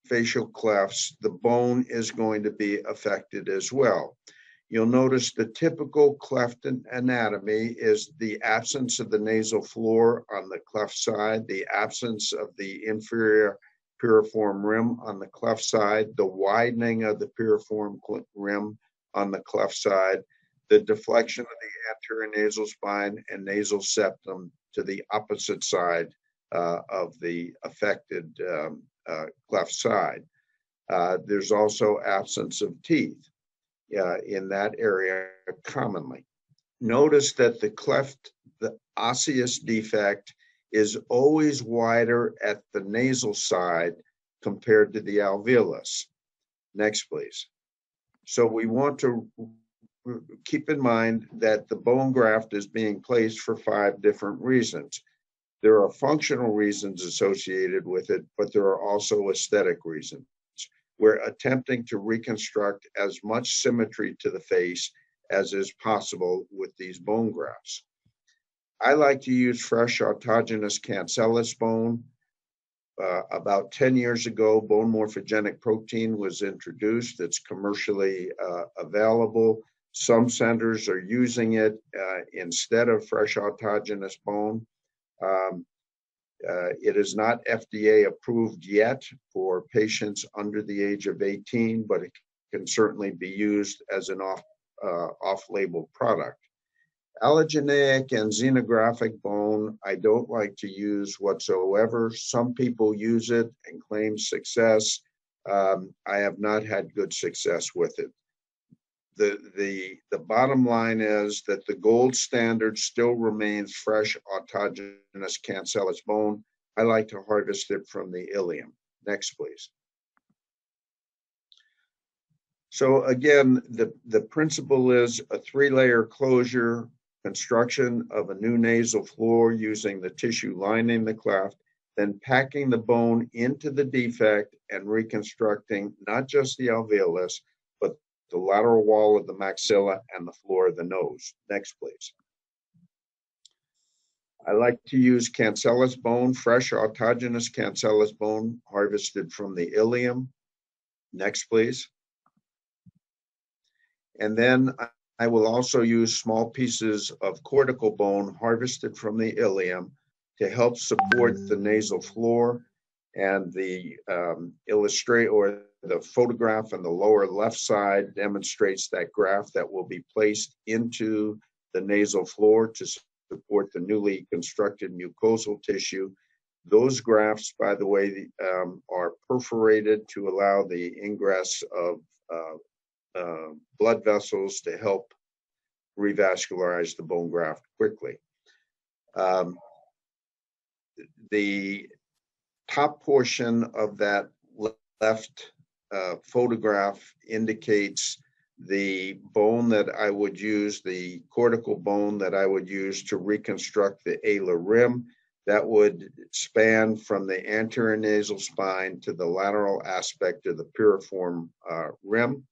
facial clefts, the bone is going to be affected as well. You'll notice the typical cleft anatomy is the absence of the nasal floor on the cleft side, the absence of the inferior piriform rim on the cleft side, the widening of the piriform rim on the cleft side, the deflection of the anterior nasal spine and nasal septum to the opposite side uh, of the affected um, uh, cleft side. Uh, there's also absence of teeth uh, in that area commonly. Notice that the cleft, the osseous defect is always wider at the nasal side compared to the alveolus. Next, please. So we want to keep in mind that the bone graft is being placed for five different reasons. There are functional reasons associated with it, but there are also aesthetic reasons. We're attempting to reconstruct as much symmetry to the face as is possible with these bone grafts. I like to use fresh autogenous cancellous bone. Uh, about ten years ago, bone morphogenic protein was introduced. It's commercially uh, available. Some centers are using it uh, instead of fresh autogenous bone. Um, uh, it is not F D A approved yet for patients under the age of eighteen, but it can certainly be used as an off, uh, off-label product. Allogeneic and xenographic bone, I don't like to use whatsoever. Some people use it and claim success. Um, I have not had good success with it. The, the, the bottom line is that the gold standard still remains fresh autogenous cancellous bone. I like to harvest it from the ilium. Next, please. So again, the, the principle is a three-layer closure, construction of a new nasal floor using the tissue lining the cleft, then packing the bone into the defect and reconstructing not just the alveolus, but the lateral wall of the maxilla and the floor of the nose. Next, please. I like to use cancellous bone, fresh autogenous cancellous bone harvested from the ilium. Next, please. And then I will also use small pieces of cortical bone harvested from the ilium to help support the nasal floor. And the um, illustrate or the photograph on the lower left side demonstrates that graft that will be placed into the nasal floor to support the newly constructed mucosal tissue. Those grafts, by the way, um, are perforated to allow the ingress of uh, uh, blood vessels to help revascularize the bone graft quickly. Um, the top portion of that left uh, photograph indicates the bone that I would use, the cortical bone that I would use to reconstruct the alar rim that would span from the anterior nasal spine to the lateral aspect of the piriform uh, rim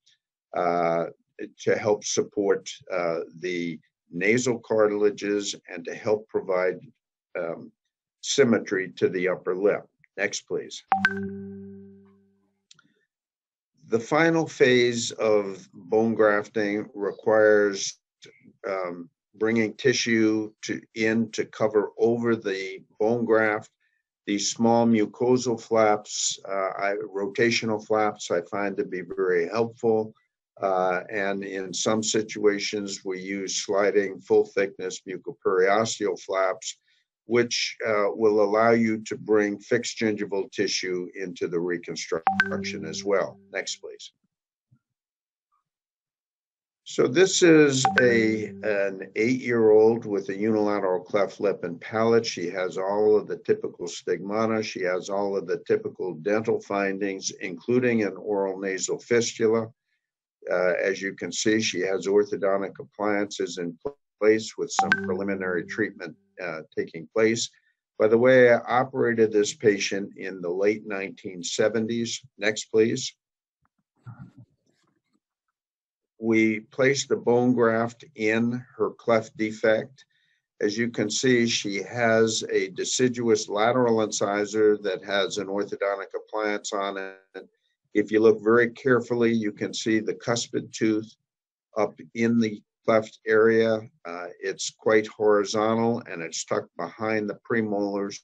uh, to help support uh, the nasal cartilages and to help provide um, symmetry to the upper lip. Next, please. The final phase of bone grafting requires um, bringing tissue to, in to cover over the bone graft. These small mucosal flaps, uh, I, rotational flaps, I find to be very helpful. Uh, and in some situations, we use sliding full thickness mucoperiosteal flaps, which uh, will allow you to bring fixed gingival tissue into the reconstruction as well. Next, please. So this is a, an eight-year-old with a unilateral cleft lip and palate. She has all of the typical stigmata. She has all of the typical dental findings, including an oral nasal fistula. Uh, as you can see, she has orthodontic appliances in place with some preliminary treatment uh, taking place. By the way, I operated this patient in the late nineteen seventies. Next, please. We placed the bone graft in her cleft defect. As you can see, she has a deciduous lateral incisor that has an orthodontic appliance on it. If you look very carefully, you can see the cuspid tooth up in the cleft area. Uh, it's quite horizontal and it's tucked behind the premolars.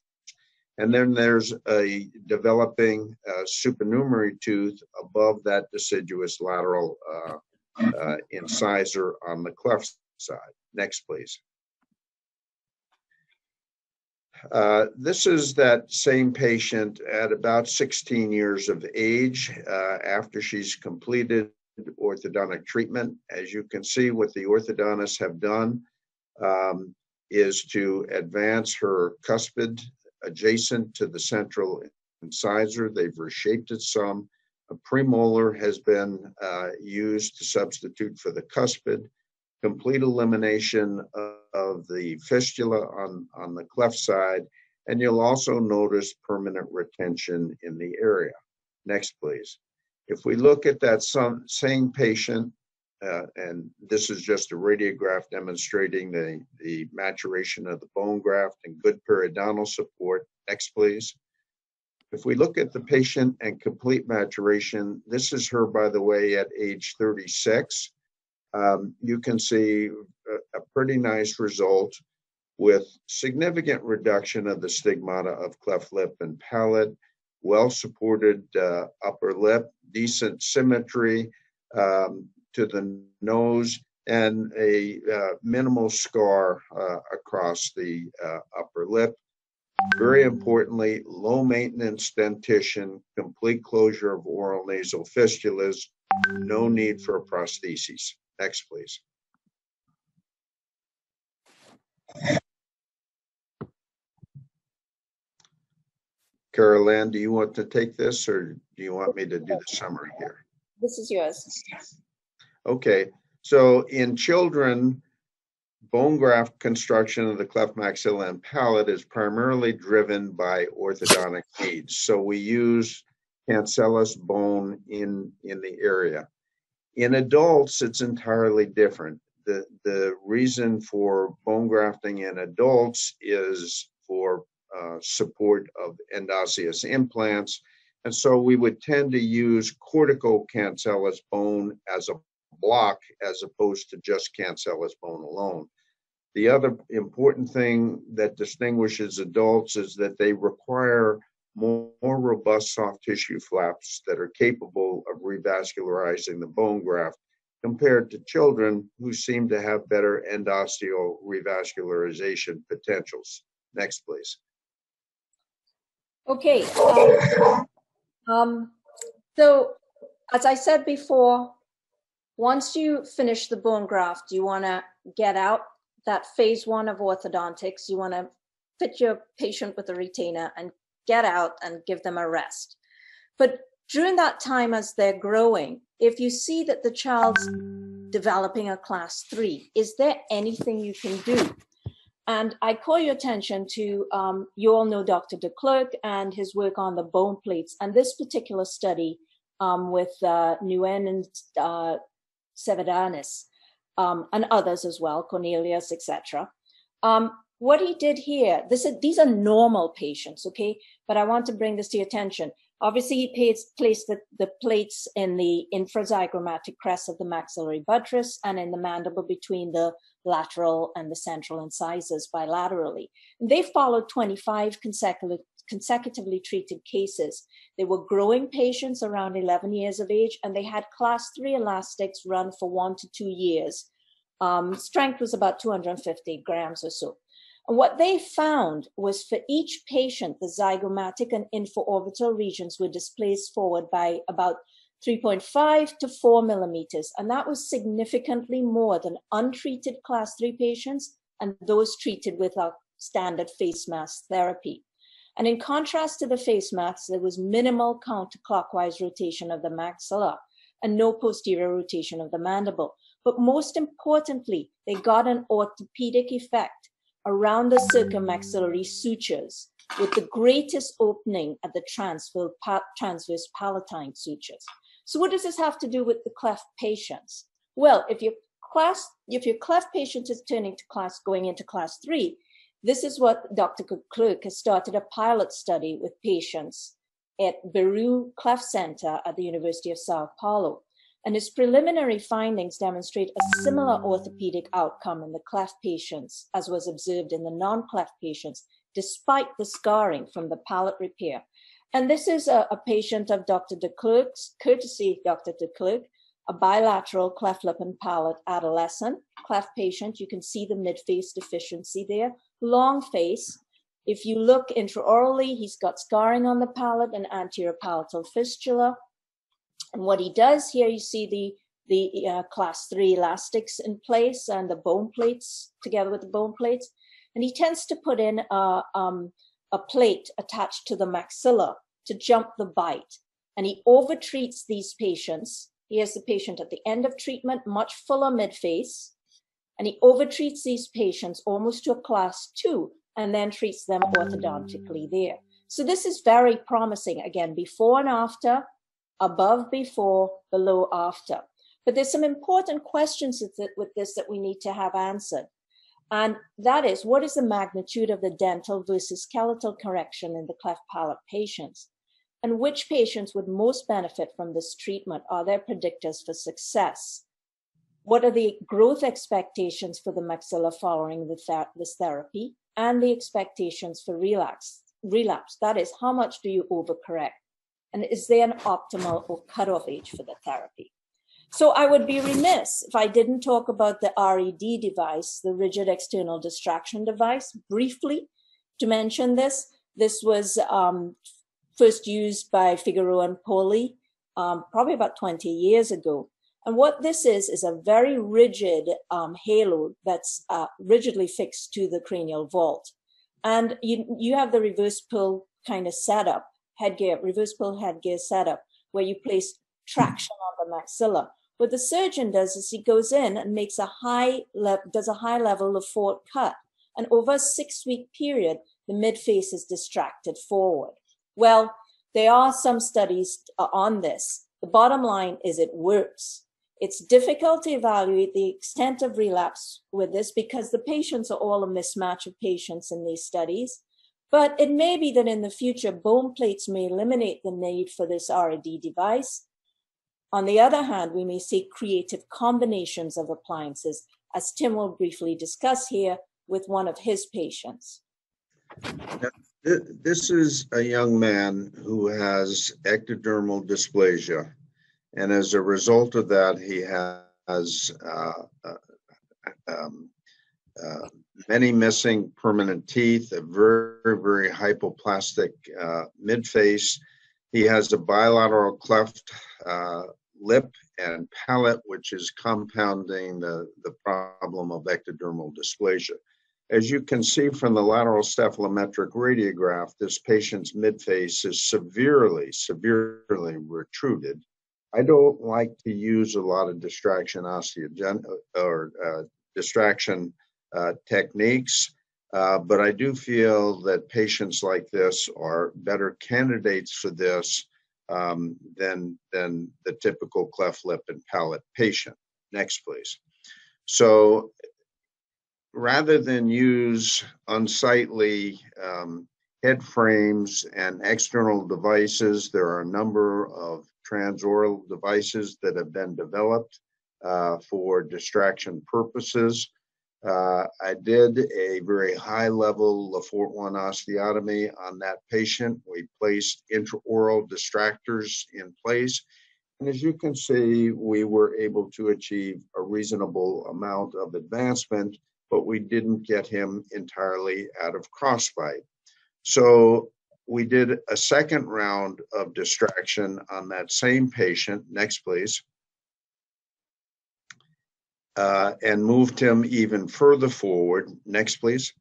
And then there's a developing uh, supernumerary tooth above that deciduous lateral uh, Uh, incisor on the cleft side. Next, please. Uh, this is that same patient at about sixteen years of age uh, after she's completed orthodontic treatment. As you can see, what the orthodontists have done um, is to advance her cuspid adjacent to the central incisor. They've reshaped it some. A premolar has been uh, used to substitute for the cuspid, complete elimination of, of the fistula on, on the cleft side, and you'll also notice permanent retention in the area. Next, please. If we look at that some, same patient, uh, and this is just a radiograph demonstrating the, the maturation of the bone graft and good periodontal support. Next, please. If we look at the patient and complete maturation, this is her, by the way, at age thirty-six. Um, you can see a, a pretty nice result with significant reduction of the stigmata of cleft lip and palate, well-supported uh, upper lip, decent symmetry um, to the nose, and a uh, minimal scar uh, across the uh, upper lip. Very importantly, low maintenance dentition, complete closure of oral nasal fistulas, no need for a prosthesis. Next, please. Caroline, do you want to take this or do you want me to do the summary here? This is yours. Okay, so in children, bone graft construction of the cleft maxilla and palate is primarily driven by orthodontic needs. So we use cancellous bone in, in the area. In adults, it's entirely different. The, the reason for bone grafting in adults is for uh, support of endosseous implants. And so we would tend to use corticocancellous bone as a block as opposed to just cancellous bone alone. The other important thing that distinguishes adults is that they require more, more robust soft tissue flaps that are capable of revascularizing the bone graft compared to children who seem to have better endosteal revascularization potentials. Next, please. Okay. Um, um, so, as I said before, once you finish the bone graft, you want to get out that phase one of orthodontics. You want to fit your patient with a retainer and get out and give them a rest. But during that time as they're growing, if you see that the child's developing a class three, is there anything you can do? And I call your attention to, um, you all know Doctor de Klerk and his work on the bone plates. And this particular study um, with uh, Nguyen and uh, Sevedanis, um, and others as well, Cornelius, et cetera. Um, what he did here, this is, these are normal patients, okay? But I want to bring this to your attention. Obviously, he placed, placed the, the plates in the infrazygomatic crest of the maxillary buttress and in the mandible between the lateral and the central incisors bilaterally. And they followed twenty-five consecutive, consecutively treated cases. They were growing patients around eleven years of age, and they had class three elastics run for one to two years. Um, strength was about two hundred fifty grams or so. And what they found was for each patient, the zygomatic and infraorbital regions were displaced forward by about three point five to four millimeters. And that was significantly more than untreated class three patients and those treated with our standard face mask therapy. And in contrast to the face masks, there was minimal counterclockwise rotation of the maxilla and no posterior rotation of the mandible. But most importantly, they got an orthopedic effect around the circummaxillary sutures, with the greatest opening at the transverse palatine sutures. So what does this have to do with the cleft patients? Well, if your class, if your cleft patient is turning to class, going into class three, this is what Doctor Kukukulis has started a pilot study with patients at Beru Cleft Center at the University of Sao Paulo. And his preliminary findings demonstrate a similar orthopedic outcome in the cleft patients as was observed in the non-cleft patients, despite the scarring from the palate repair. And this is a, a patient of Doctor de Klerk's, courtesy Doctor de Klerk, a bilateral cleft lip and palate adolescent cleft patient. You can see the midface deficiency there, long face. If you look intraorally, he's got scarring on the palate and anterior palatal fistula. And what he does here, you see the the uh, class three elastics in place and the bone plates together with the bone plates, and he tends to put in a um, a plate attached to the maxilla to jump the bite, and he overtreats these patients. Here's the patient at the end of treatment, much fuller midface, and he overtreats these patients almost to a class two, and then treats them orthodontically there. So this is very promising. Again, before and after. Above before, below after. But there's some important questions with this that we need to have answered. And that is, what is the magnitude of the dental versus skeletal correction in the cleft palate patients? And which patients would most benefit from this treatment? Are there predictors for success? What are the growth expectations for the maxilla following the ther this therapy? And the expectations for relapse? relapse? That is, how much do you overcorrect? And is there an optimal or cutoff age for the therapy? So I would be remiss if I didn't talk about the R E D device, the rigid external distraction device, briefly to mention this. This was um, first used by Figueroa and Poli um, probably about twenty years ago. And what this is, is a very rigid um, halo that's uh, rigidly fixed to the cranial vault. And you, you have the reverse pull kind of setup. Headgear, reverse pull headgear setup, where you place traction on the maxilla. What the surgeon does is he goes in and makes a high level, does a high level Le Fort cut, and over a six-week period, the midface is distracted forward. Well, there are some studies on this. The bottom line is it works. It's difficult to evaluate the extent of relapse with this because the patients are all a mismatch of patients in these studies. But it may be that in the future, bone plates may eliminate the need for this R E D device. On the other hand, we may see creative combinations of appliances, as Tim will briefly discuss here with one of his patients. This is a young man who has ectodermal dysplasia. And as a result of that, he has uh, uh, um, uh, many missing permanent teeth, a very, very hypoplastic uh, midface. He has a bilateral cleft uh, lip and palate, which is compounding the, the problem of ectodermal dysplasia. As you can see from the lateral cephalometric radiograph, this patient's midface is severely, severely retruded. I don't like to use a lot of distraction osteogen or uh, distraction Uh, techniques, uh, but I do feel that patients like this are better candidates for this um, than, than the typical cleft lip and palate patient. Next, please. So rather than use unsightly um, head frames and external devices, there are a number of transoral devices that have been developed uh, for distraction purposes. Uh, I did a very high level Le Fort one osteotomy on that patient. We placed intraoral distractors in place. And as you can see, we were able to achieve a reasonable amount of advancement, but we didn't get him entirely out of crossbite. So we did a second round of distraction on that same patient. Next, please. Uh, and moved him even further forward. Next, please.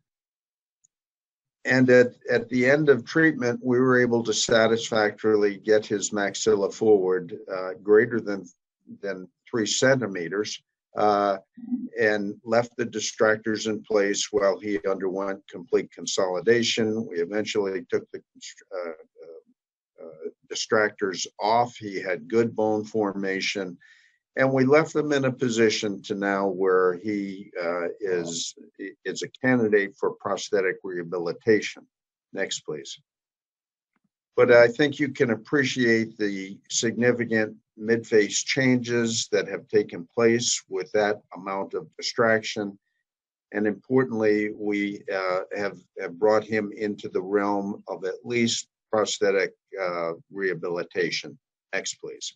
And at, at the end of treatment, we were able to satisfactorily get his maxilla forward uh, greater than, than three centimeters uh, and left the distractors in place while he underwent complete consolidation. We eventually took the uh, uh, distractors off. He had good bone formation. And we left them in a position to now where he uh, is, is a candidate for prosthetic rehabilitation. Next, please. But I think you can appreciate the significant midface changes that have taken place with that amount of distraction. And importantly, we uh, have, have brought him into the realm of at least prosthetic uh, rehabilitation. Next, please.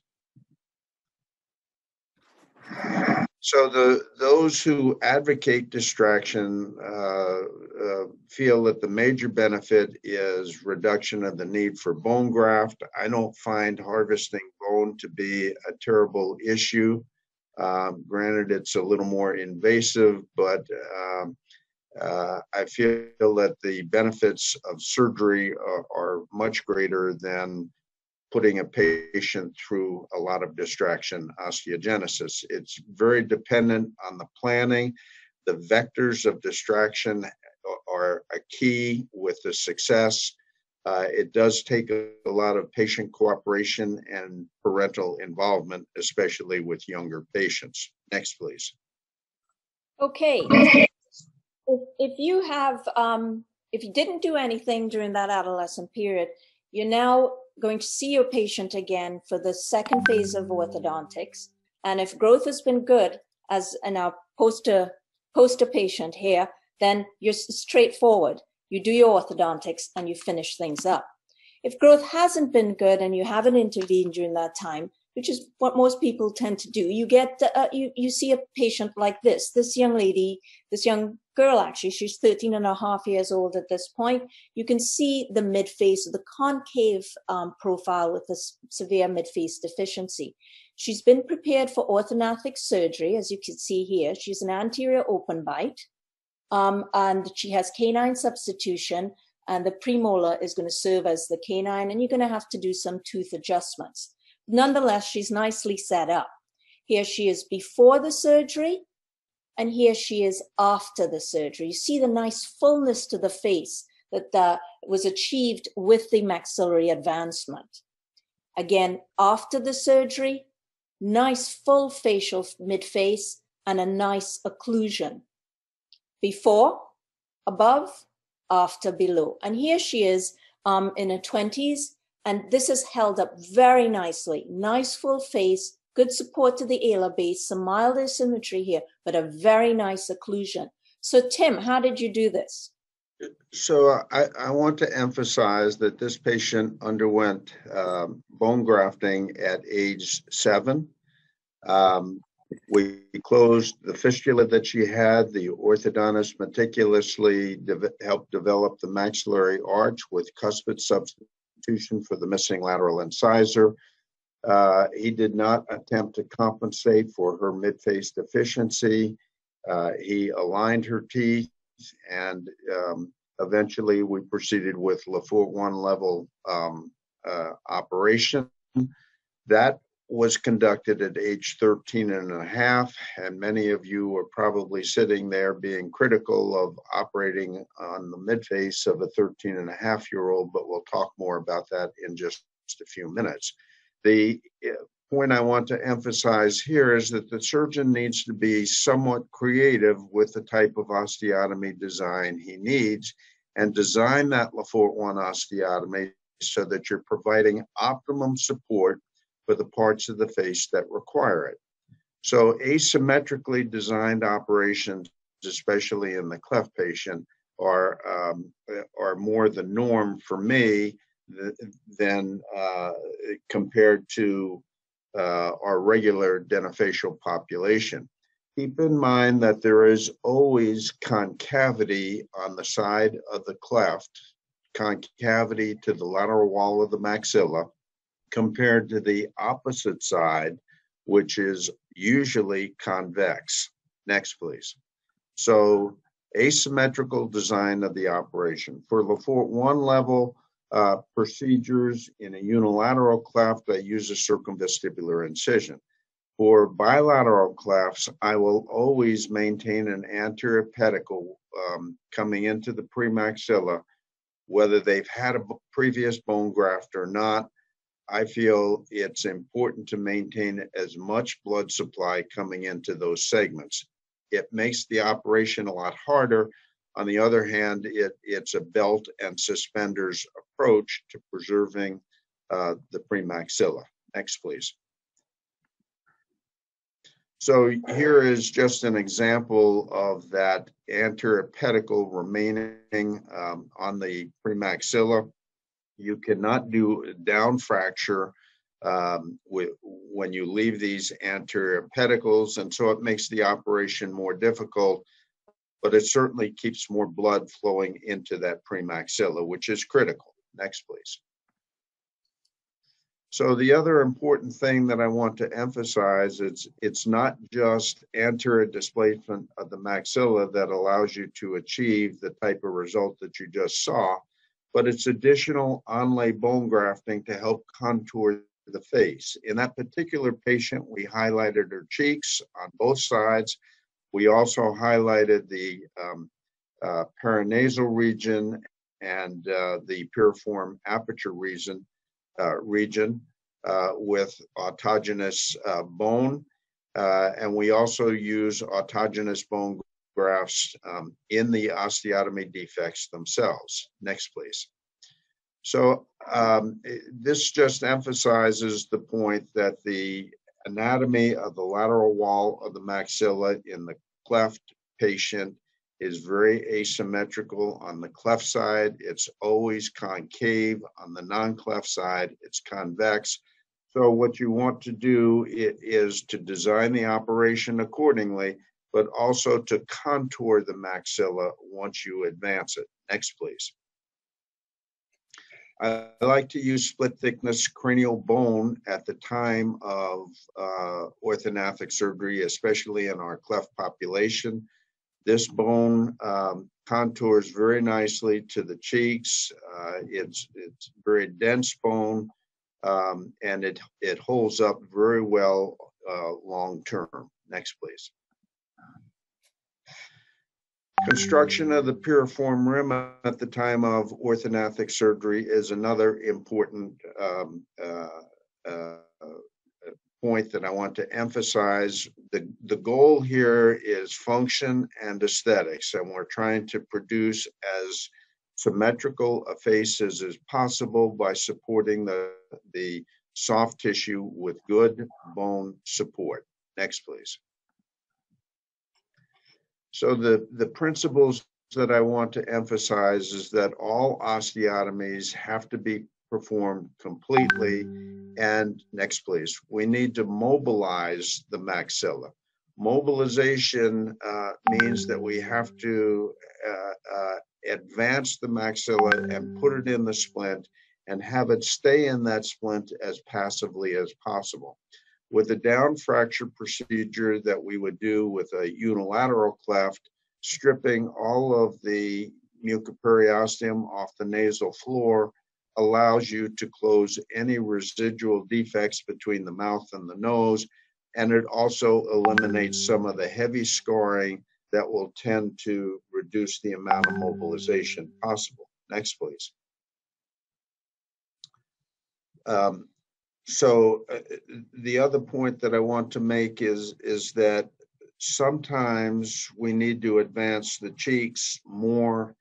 So the those who advocate distraction uh, uh, feel that the major benefit is reduction of the need for bone graft. I don't find harvesting bone to be a terrible issue. Um, granted, it's a little more invasive, but um, uh, I feel that the benefits of surgery are, are much greater than putting a patient through a lot of distraction osteogenesis. It's very dependent on the planning. The vectors of distraction are a key with the success. Uh, it does take a, a lot of patient cooperation and parental involvement, especially with younger patients. Next, please. Okay. If, if you have, um, if you didn't do anything during that adolescent period, you're now going to see your patient again for the second phase of orthodontics. And if growth has been good, as in our poster, poster patient here, then you're straightforward. You do your orthodontics and you finish things up. If growth hasn't been good and you haven't intervened during that time, which is what most people tend to do, you get, uh, you, you see a patient like this, this young lady, this young girl, actually, she's thirteen and a half years old at this point. You can see the midface, the concave um, profile with a severe midface deficiency. She's been prepared for orthognathic surgery, as you can see here. She's an anterior open bite, um, and she has canine substitution, and the premolar is going to serve as the canine, and you're going to have to do some tooth adjustments. Nonetheless, she's nicely set up. Here she is before the surgery, and here she is after the surgery. You see the nice fullness to the face that uh, was achieved with the maxillary advancement. Again, after the surgery, nice full facial midface and a nice occlusion. Before, above, after, below. And here she is um, in her twenties. And this is held up very nicely. Nice full face, good support to the alar base, some mild asymmetry here, but a very nice occlusion. So Tim, how did you do this? So I, I want to emphasize that this patient underwent um, bone grafting at age seven. Um, we closed the fistula that she had. The orthodontist meticulously de- helped develop the maxillary arch with cuspid substitution for the missing lateral incisor. Uh, he did not attempt to compensate for her midface deficiency. Uh, he aligned her teeth, and um, eventually we proceeded with Le Fort one level um, uh, operation. That was conducted at age thirteen and a half, and many of you are probably sitting there being critical of operating on the midface of a thirteen and a half year old, but we'll talk more about that in just a few minutes. The point I want to emphasize here is that the surgeon needs to be somewhat creative with the type of osteotomy design he needs, and design that Le Fort one osteotomy so that you're providing optimum support for the parts of the face that require it. So asymmetrically designed operations especially in the cleft patient, are um, are more the norm for me than uh, compared to uh, our regular dentofacial population. Keep in mind that there is always concavity on the side of the cleft, concavity to the lateral wall of the maxilla, compared to the opposite side, which is usually convex. Next, please. So asymmetrical design of the operation. For Le Fort one level uh, procedures in a unilateral cleft, I use a circumvestibular incision. For bilateral clefts, I will always maintain an anterior pedicle um, coming into the premaxilla, whether they've had a previous bone graft or not. I feel it's important to maintain as much blood supply coming into those segments. It makes the operation a lot harder. On the other hand, it, it's a belt and suspenders approach to preserving uh, the premaxilla. Next, please. So here is just an example of that anterior pedicle remaining um, on the premaxilla. You cannot do down fracture um, with, when you leave these anterior pedicles, and so it makes the operation more difficult, but it certainly keeps more blood flowing into that premaxilla, which is critical. Next, please. So the other important thing that I want to emphasize is it's not just anterior displacement of the maxilla that allows you to achieve the type of result that you just saw, but it's additional onlay bone grafting to help contour the face. In that particular patient, we highlighted her cheeks on both sides. We also highlighted the um, uh, paranasal region and uh, the piriform aperture region, uh, region uh, with autogenous uh, bone. Uh, and we also use autogenous bone grafts um, in the osteotomy defects themselves. Next, please. So um, this just emphasizes the point that the anatomy of the lateral wall of the maxilla in the cleft patient is very asymmetrical. On the cleft side, it's always concave. On the non-cleft side, it's convex. So what you want to do is to design the operation accordingly, but also to contour the maxilla once you advance it. Next, please. I like to use split thickness cranial bone at the time of uh, orthognathic surgery, especially in our cleft population. This bone um, contours very nicely to the cheeks. Uh, it's, it's very dense bone, um, and it, it holds up very well uh, long term. Next, please. Construction of the piriform rim at the time of orthognathic surgery is another important um, uh, uh, point that I want to emphasize. The, the goal here is function and aesthetics, and we're trying to produce as symmetrical a face as is possible by supporting the, the soft tissue with good bone support. Next, please. So the, the principles that I want to emphasize is that all osteotomies have to be performed completely. And next, please. We need to mobilize the maxilla. Mobilization uh, means that we have to uh, uh, advance the maxilla and put it in the splint and have it stay in that splint as passively as possible. With a down fracture procedure that we would do with a unilateral cleft, stripping all of the mucoperiosteum off the nasal floor allows you to close any residual defects between the mouth and the nose, and it also eliminates some of the heavy scarring that will tend to reduce the amount of mobilization possible. Next, please. Um, So uh, the other point that I want to make is, is that sometimes we need to advance the cheeks more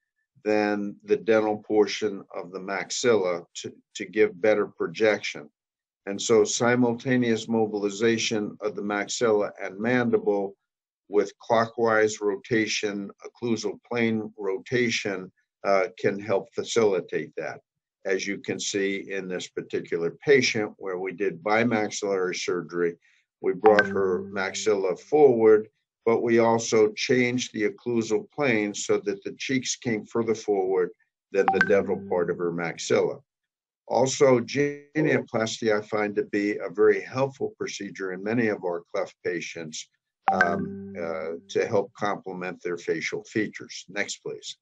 than the dental portion of the maxilla to, to give better projection. And so simultaneous mobilization of the maxilla and mandible with clockwise rotation, occlusal plane rotation, uh, can help facilitate that. As you can see in this particular patient where we did bimaxillary surgery, we brought her maxilla forward, but we also changed the occlusal plane so that the cheeks came further forward than the dental part of her maxilla. Also, genioplasty I find to be a very helpful procedure in many of our cleft patients um, uh, to help complement their facial features. Next, please.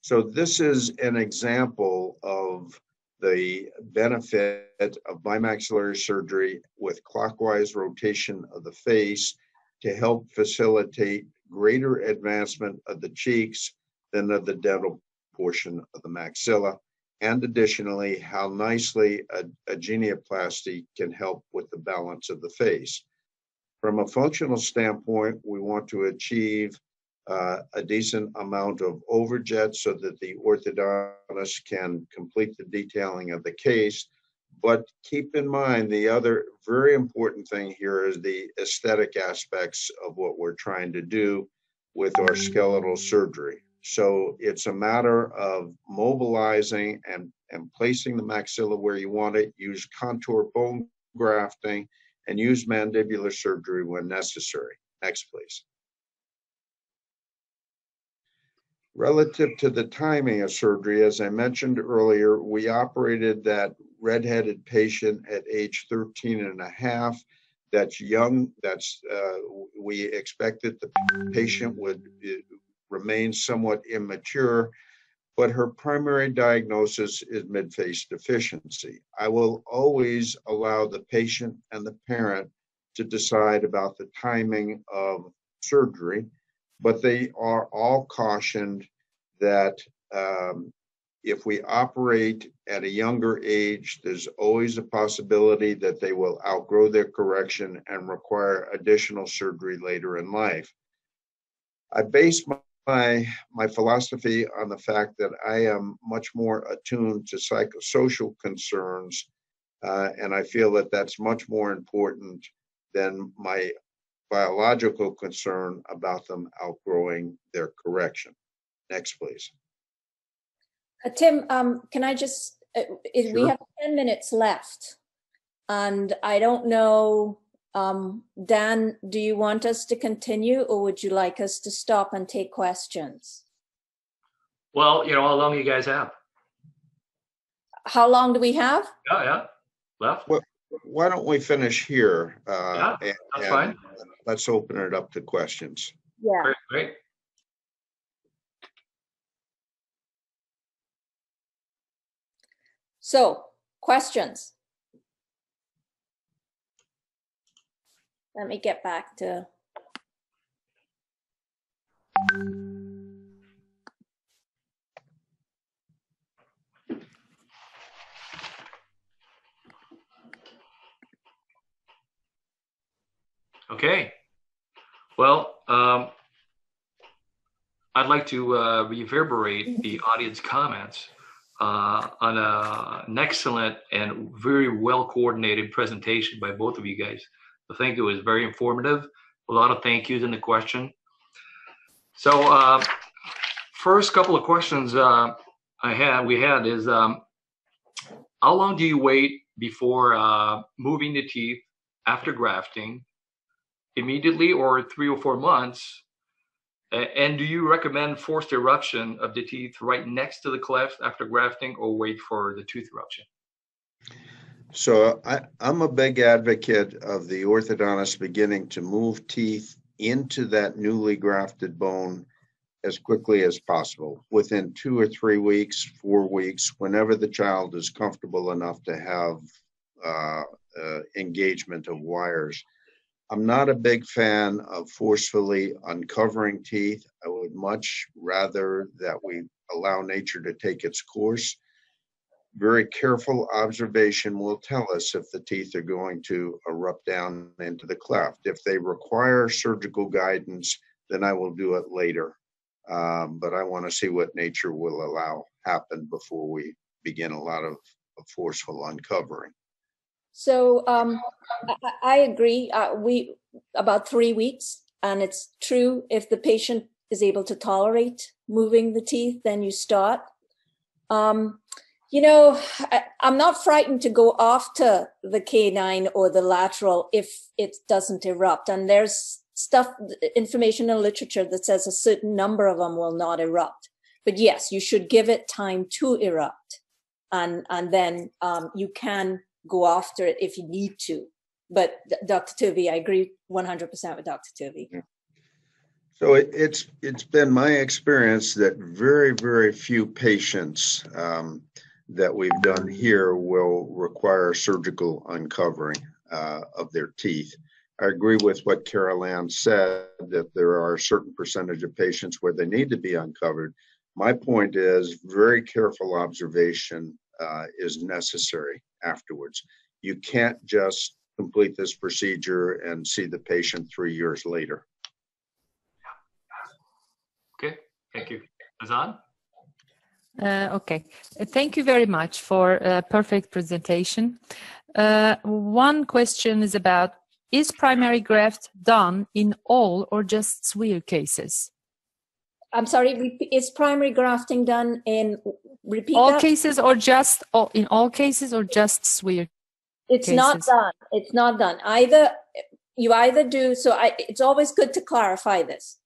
So this is an example of the benefit of bimaxillary surgery with clockwise rotation of the face to help facilitate greater advancement of the cheeks than of the dental portion of the maxilla, and additionally, how nicely a, a genioplasty can help with the balance of the face. From a functional standpoint, we want to achieve uh, a decent amount of overjet so that the orthodontist can complete the detailing of the case, but keep in mind the other very important thing here is the aesthetic aspects of what we're trying to do with our skeletal surgery. So it's a matter of mobilizing and, and placing the maxilla where you want it, use contour bone grafting, and use mandibular surgery when necessary. Next, please. Relative to the timing of surgery, as I mentioned earlier, we operated that redheaded patient at age thirteen and a half. That's young. That's, uh, we expect that the patient would remains somewhat immature, but her primary diagnosis is midface deficiency. I will always allow the patient and the parent to decide about the timing of surgery, but they are all cautioned that um, if we operate at a younger age, there's always a possibility that they will outgrow their correction and require additional surgery later in life. I base my My, my philosophy on the fact that I am much more attuned to psychosocial concerns, uh, and I feel that that's much more important than my biological concern about them outgrowing their correction. Next, please. Uh, Tim, um, can I just, uh, sure. We have ten minutes left, and I don't know. Um, Dan, do you want us to continue, or would you like us to stop and take questions? Well, you know, how long do you guys have? How long do we have? Yeah, yeah, left. Well, why don't we finish here? Uh, yeah, and, that's fine. And let's open it up to questions. Yeah. Great, great. So, questions. Let me get back to. Okay. Well, um, I'd like to uh, reverberate the audience comments uh, on a, an excellent and very well coordinated presentation by both of you guys. I think it was very informative. A lot of thank yous in the question. So uh, first couple of questions uh, I had, we had is, um, how long do you wait before uh, moving the teeth after grafting? Immediately or three or four months? And do you recommend forced eruption of the teeth right next to the cleft after grafting, or wait for the tooth eruption? So I, I'm a big advocate of the orthodontist beginning to move teeth into that newly grafted bone as quickly as possible, within two or three weeks, four weeks, whenever the child is comfortable enough to have uh, uh, engagement of wires. I'm not a big fan of forcefully uncovering teeth. I would much rather that we allow nature to take its course. Very careful observation will tell us if the teeth are going to erupt down into the cleft. If they require surgical guidance, then I will do it later. Um, but I want to see what nature will allow happen before we begin a lot of, of forceful uncovering. So um, I, I agree. Uh, we about three weeks, and it's true. If the patient is able to tolerate moving the teeth, then you start. Um, you know, I, I'm not frightened to go after the canine or the lateral if it doesn't erupt. And there's stuff, information in literature that says a certain number of them will not erupt. But yes, you should give it time to erupt, and and then um, you can go after it if you need to. But Doctor Turvey, I agree one hundred percent with Doctor Turvey. Yeah. So it, it's it's been my experience that very, very few patients um, that we've done here will require surgical uncovering uh, of their teeth. I agree with what Caroline said, that there are a certain percentage of patients where they need to be uncovered. My point is very careful observation uh, is necessary afterwards. You can't just complete this procedure and see the patient three years later. Okay, thank you. Nazan? Uh, okay, thank you very much for a perfect presentation. Uh, one question is about, is primary graft done in all or just severe cases? I'm sorry, is primary grafting done in repeat all that? cases or just all, in all cases or just severe? It's cases? not done. It's not done. Either you either do, so I, it's always good to clarify this.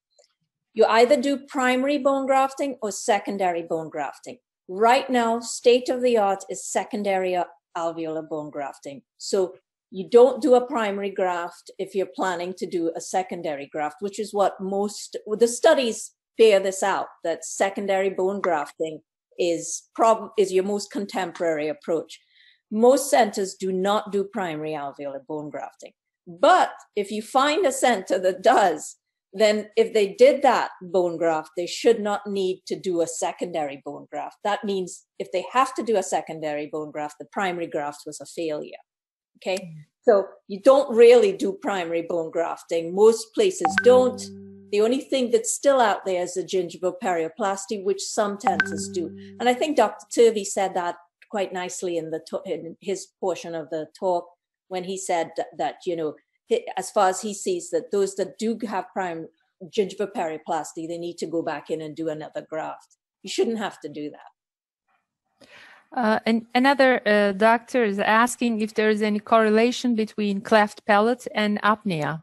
You either do primary bone grafting or secondary bone grafting. Right now, state of the art is secondary alveolar bone grafting. So you don't do a primary graft if you're planning to do a secondary graft, which is what most, the studies bear this out, that secondary bone grafting is, prob is your most contemporary approach. Most centers do not do primary alveolar bone grafting. But if you find a center that does, then if they did that bone graft, they should not need to do a secondary bone graft. That means if they have to do a secondary bone graft, the primary graft was a failure. Okay, so you don't really do primary bone grafting. Most places don't. The only thing that's still out there is the gingival perioplasty, which some centers do. And I think Doctor Turvey said that quite nicely in the in his portion of the talk when he said that, that you know, as far as he sees that those that do have prime gingival periplasty, they need to go back in and do another graft. You shouldn't have to do that. Uh, and another uh, doctor is asking if there is any correlation between cleft palate and apnea.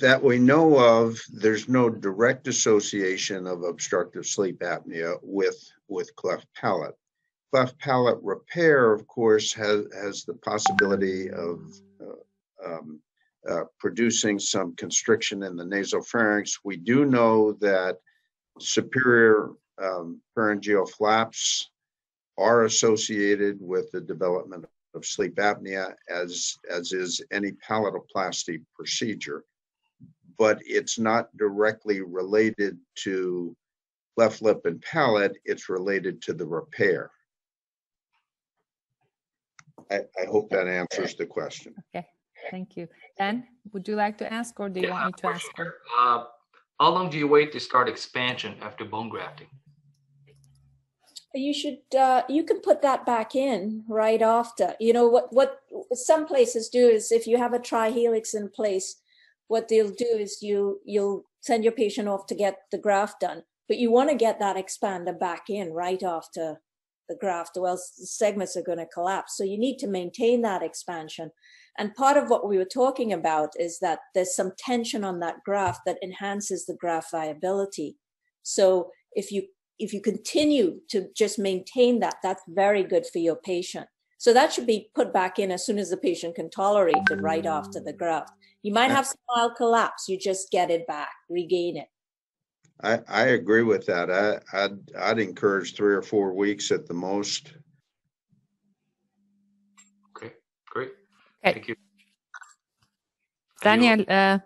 That we know of, there's no direct association of obstructive sleep apnea with, with cleft palate. Cleft palate repair, of course, has, has the possibility of uh, um, uh, producing some constriction in the nasopharynx. We do know that superior um, pharyngeal flaps are associated with the development of sleep apnea, as, as is any palatoplasty procedure, but it's not directly related to left lip and palate, it's related to the repair. I, I hope that answers the question. Okay, thank you. Dan, would you like to ask, or do you yeah, want me to ask? Sure. Uh, how long do you wait to start expansion after bone grafting? You should, uh, you can put that back in right after. You know, what, what some places do is if you have a trihelix in place, what they'll do is you, you'll send your patient off to get the graft done, but you want to get that expander back in right after the graft, or else the segments are going to collapse. So you need to maintain that expansion. And part of what we were talking about is that there's some tension on that graft that enhances the graft viability. So if you, if you continue to just maintain that, that's very good for your patient. So that should be put back in as soon as the patient can tolerate it right after the graft. You might have some mild collapse. You just get it back, regain it. I, I agree with that. I, I'd, I'd encourage three or four weeks at the most. Okay, great. Okay. Thank you. Daniel. Uh,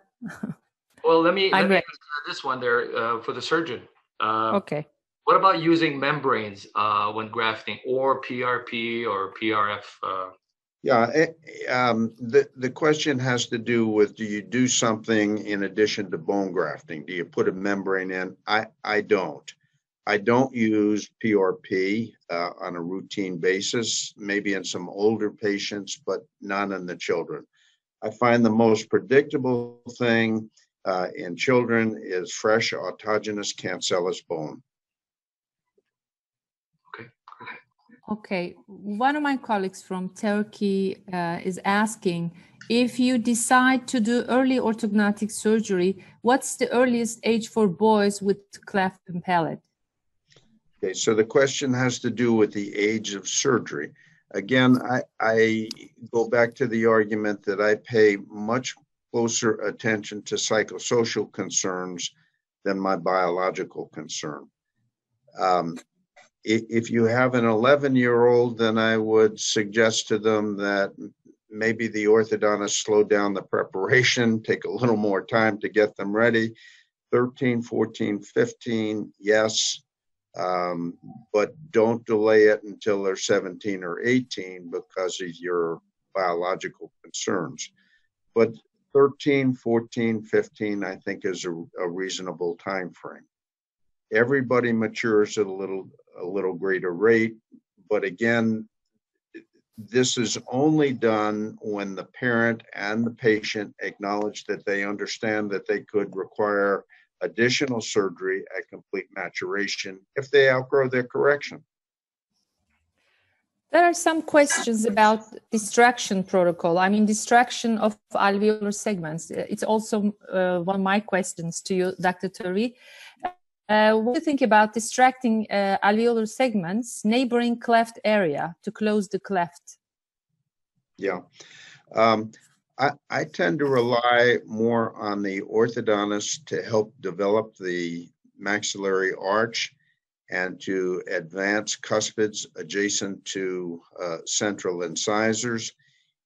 well, let me, let me answer this one there uh, for the surgeon. Uh, okay. What about using membranes uh, when grafting, or P R P or P R F? Uh, Yeah, it, um, the, the question has to do with, do you do something in addition to bone grafting? Do you put a membrane in? I, I don't. I don't use P R P uh, on a routine basis, maybe in some older patients, but not in the children. I find the most predictable thing uh, in children is fresh autogenous cancellous bone. Okay. Okay. One of my colleagues from Turkey uh, is asking, if you decide to do early ortognatic surgery, what's the earliest age for boys with cleft and palate? Okay, so the question has to do with the age of surgery. Again, I, I go back to the argument that I pay much closer attention to psychosocial concerns than my biological concern. Um, if, if you have an eleven-year-old, then I would suggest to them that maybe the orthodontist slow down the preparation, take a little more time to get them ready. thirteen, fourteen, fifteen, yes. Um, but don't delay it until they're seventeen or eighteen because of your biological concerns. But thirteen, fourteen, fifteen, I think is a, a reasonable time frame. Everybody matures at a little, a little greater rate, but again, this is only done when the parent and the patient acknowledge that they understand that they could require additional surgery at complete maturation if they outgrow their correction. There are some questions about distraction protocol. I mean, distraction of alveolar segments. It's also uh, one of my questions to you, Doctor Turvey. Uh, what do you think about distracting uh, alveolar segments, neighboring cleft area to close the cleft? Yeah. Um, I, I tend to rely more on the orthodontist to help develop the maxillary arch and to advance cuspids adjacent to uh, central incisors.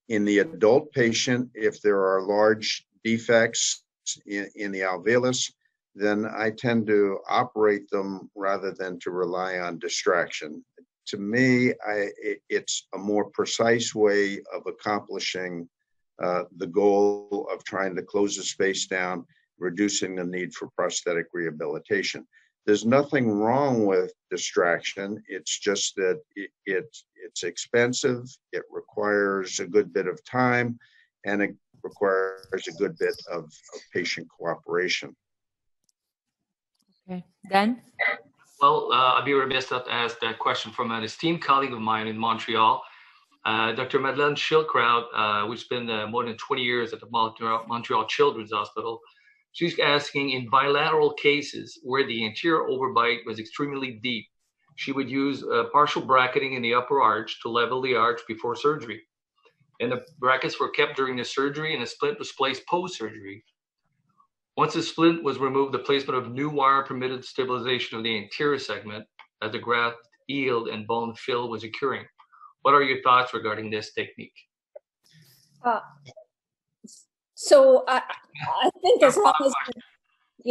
In the adult patient, if there are large defects in, in the alveolus, then I tend to operate them rather than to rely on distraction. To me, I, it, it's a more precise way of accomplishing Uh, the goal of trying to close the space down, reducing the need for prosthetic rehabilitation. There's nothing wrong with distraction. It's just that it, it, it's expensive. It requires a good bit of time, and it requires a good bit of, of patient cooperation. Okay, Dan? Well, uh, I'd be remiss not to ask that question from an esteemed colleague of mine in Montreal, Uh, Doctor Madeleine Schildkraut, uh, who's been uh, more than twenty years at the Montreal, Montreal Children's Hospital. She's asking, in bilateral cases where the anterior overbite was extremely deep, she would use uh, partial bracketing in the upper arch to level the arch before surgery. And the brackets were kept during the surgery and a splint was placed post-surgery. Once the splint was removed, the placement of new wire permitted stabilization of the anterior segment as the graft yield and bone fill was occurring. What are your thoughts regarding this technique? Uh, so I, I think as long as,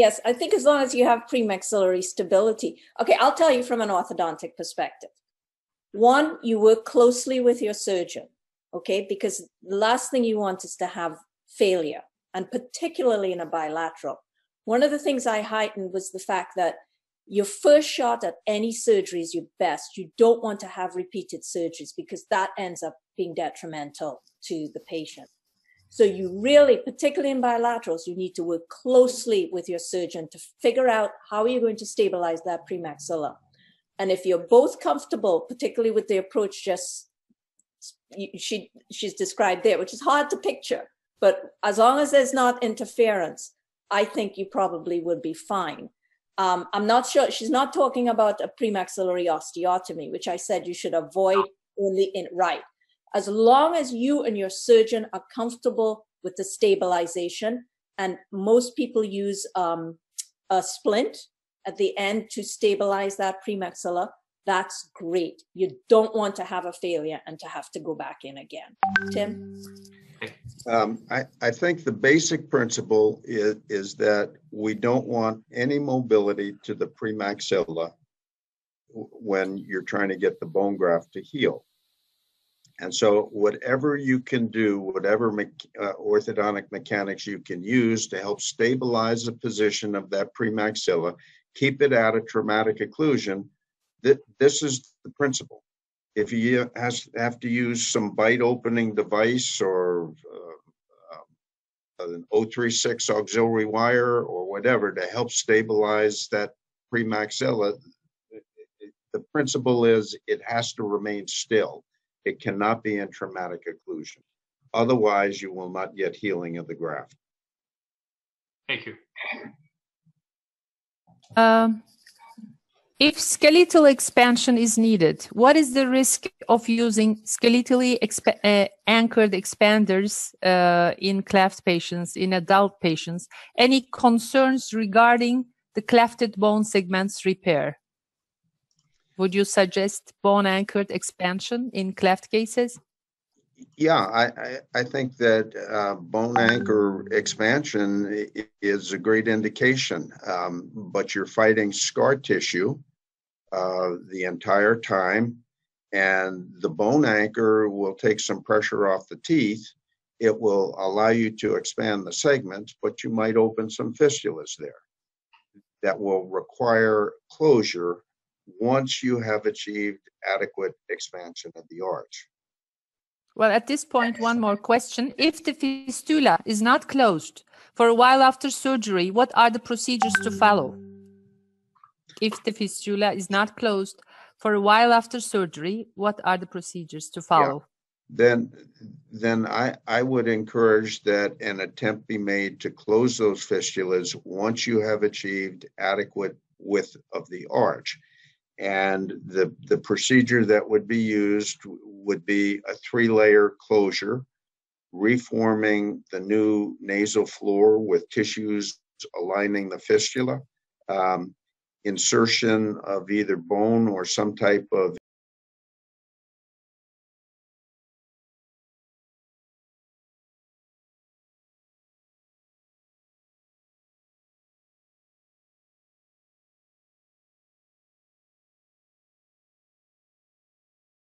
yes, I think as long as you have premaxillary stability. Okay, I'll tell you from an orthodontic perspective. One, you work closely with your surgeon, okay, because the last thing you want is to have failure, and particularly in a bilateral. One of the things I heightened was the fact that your first shot at any surgery is your best. You don't want to have repeated surgeries because that ends up being detrimental to the patient. So you really, particularly in bilaterals, you need to work closely with your surgeon to figure out how you're going to stabilize that premaxilla. And if you're both comfortable, particularly with the approach just she, she's described there, which is hard to picture, but as long as there's not interference, I think you probably will be fine. Um, I'm not sure, she's not talking about a premaxillary osteotomy, which I said you should avoid only in, right. As long as you and your surgeon are comfortable with the stabilization, and most people use um, a splint at the end to stabilize that premaxilla, that's great. You don't want to have a failure and to have to go back in again. Tim? Um, I, I think the basic principle is, is that we don't want any mobility to the premaxilla when you're trying to get the bone graft to heal. And so whatever you can do, whatever me, uh, orthodontic mechanics you can use to help stabilize the position of that premaxilla keep it out of traumatic occlusion. This is the principle. If you have to use some bite opening device or uh, um, an zero three six auxiliary wire or whatever to help stabilize that premaxilla, the principle is it has to remain still. It cannot be in traumatic occlusion. Otherwise, you will not get healing of the graft. Thank you. Um, if skeletal expansion is needed, what is the risk of using skeletally exp uh, anchored expanders uh, in cleft patients, in adult patients? Any concerns regarding the clefted bone segments repair? Would you suggest bone-anchored expansion in cleft cases? Yeah, I, I, I think that uh, bone anchor expansion is a great indication, um, but you're fighting scar tissue uh, the entire time, and the bone anchor will take some pressure off the teeth. It will allow you to expand the segments, but you might open some fistulas there that will require closure once you have achieved adequate expansion of the arch. Well, at this point, one more question. If the fistula is not closed for a while after surgery, what are the procedures to follow? If the fistula is not closed for a while after surgery, what are the procedures to follow? Yeah. Then, then I, I would encourage that an attempt be made to close those fistulas once you have achieved adequate width of the arch. And the, the procedure that would be used would be a three-layer closure, reforming the new nasal floor with tissues aligning the fistula, um, insertion of either bone or some type of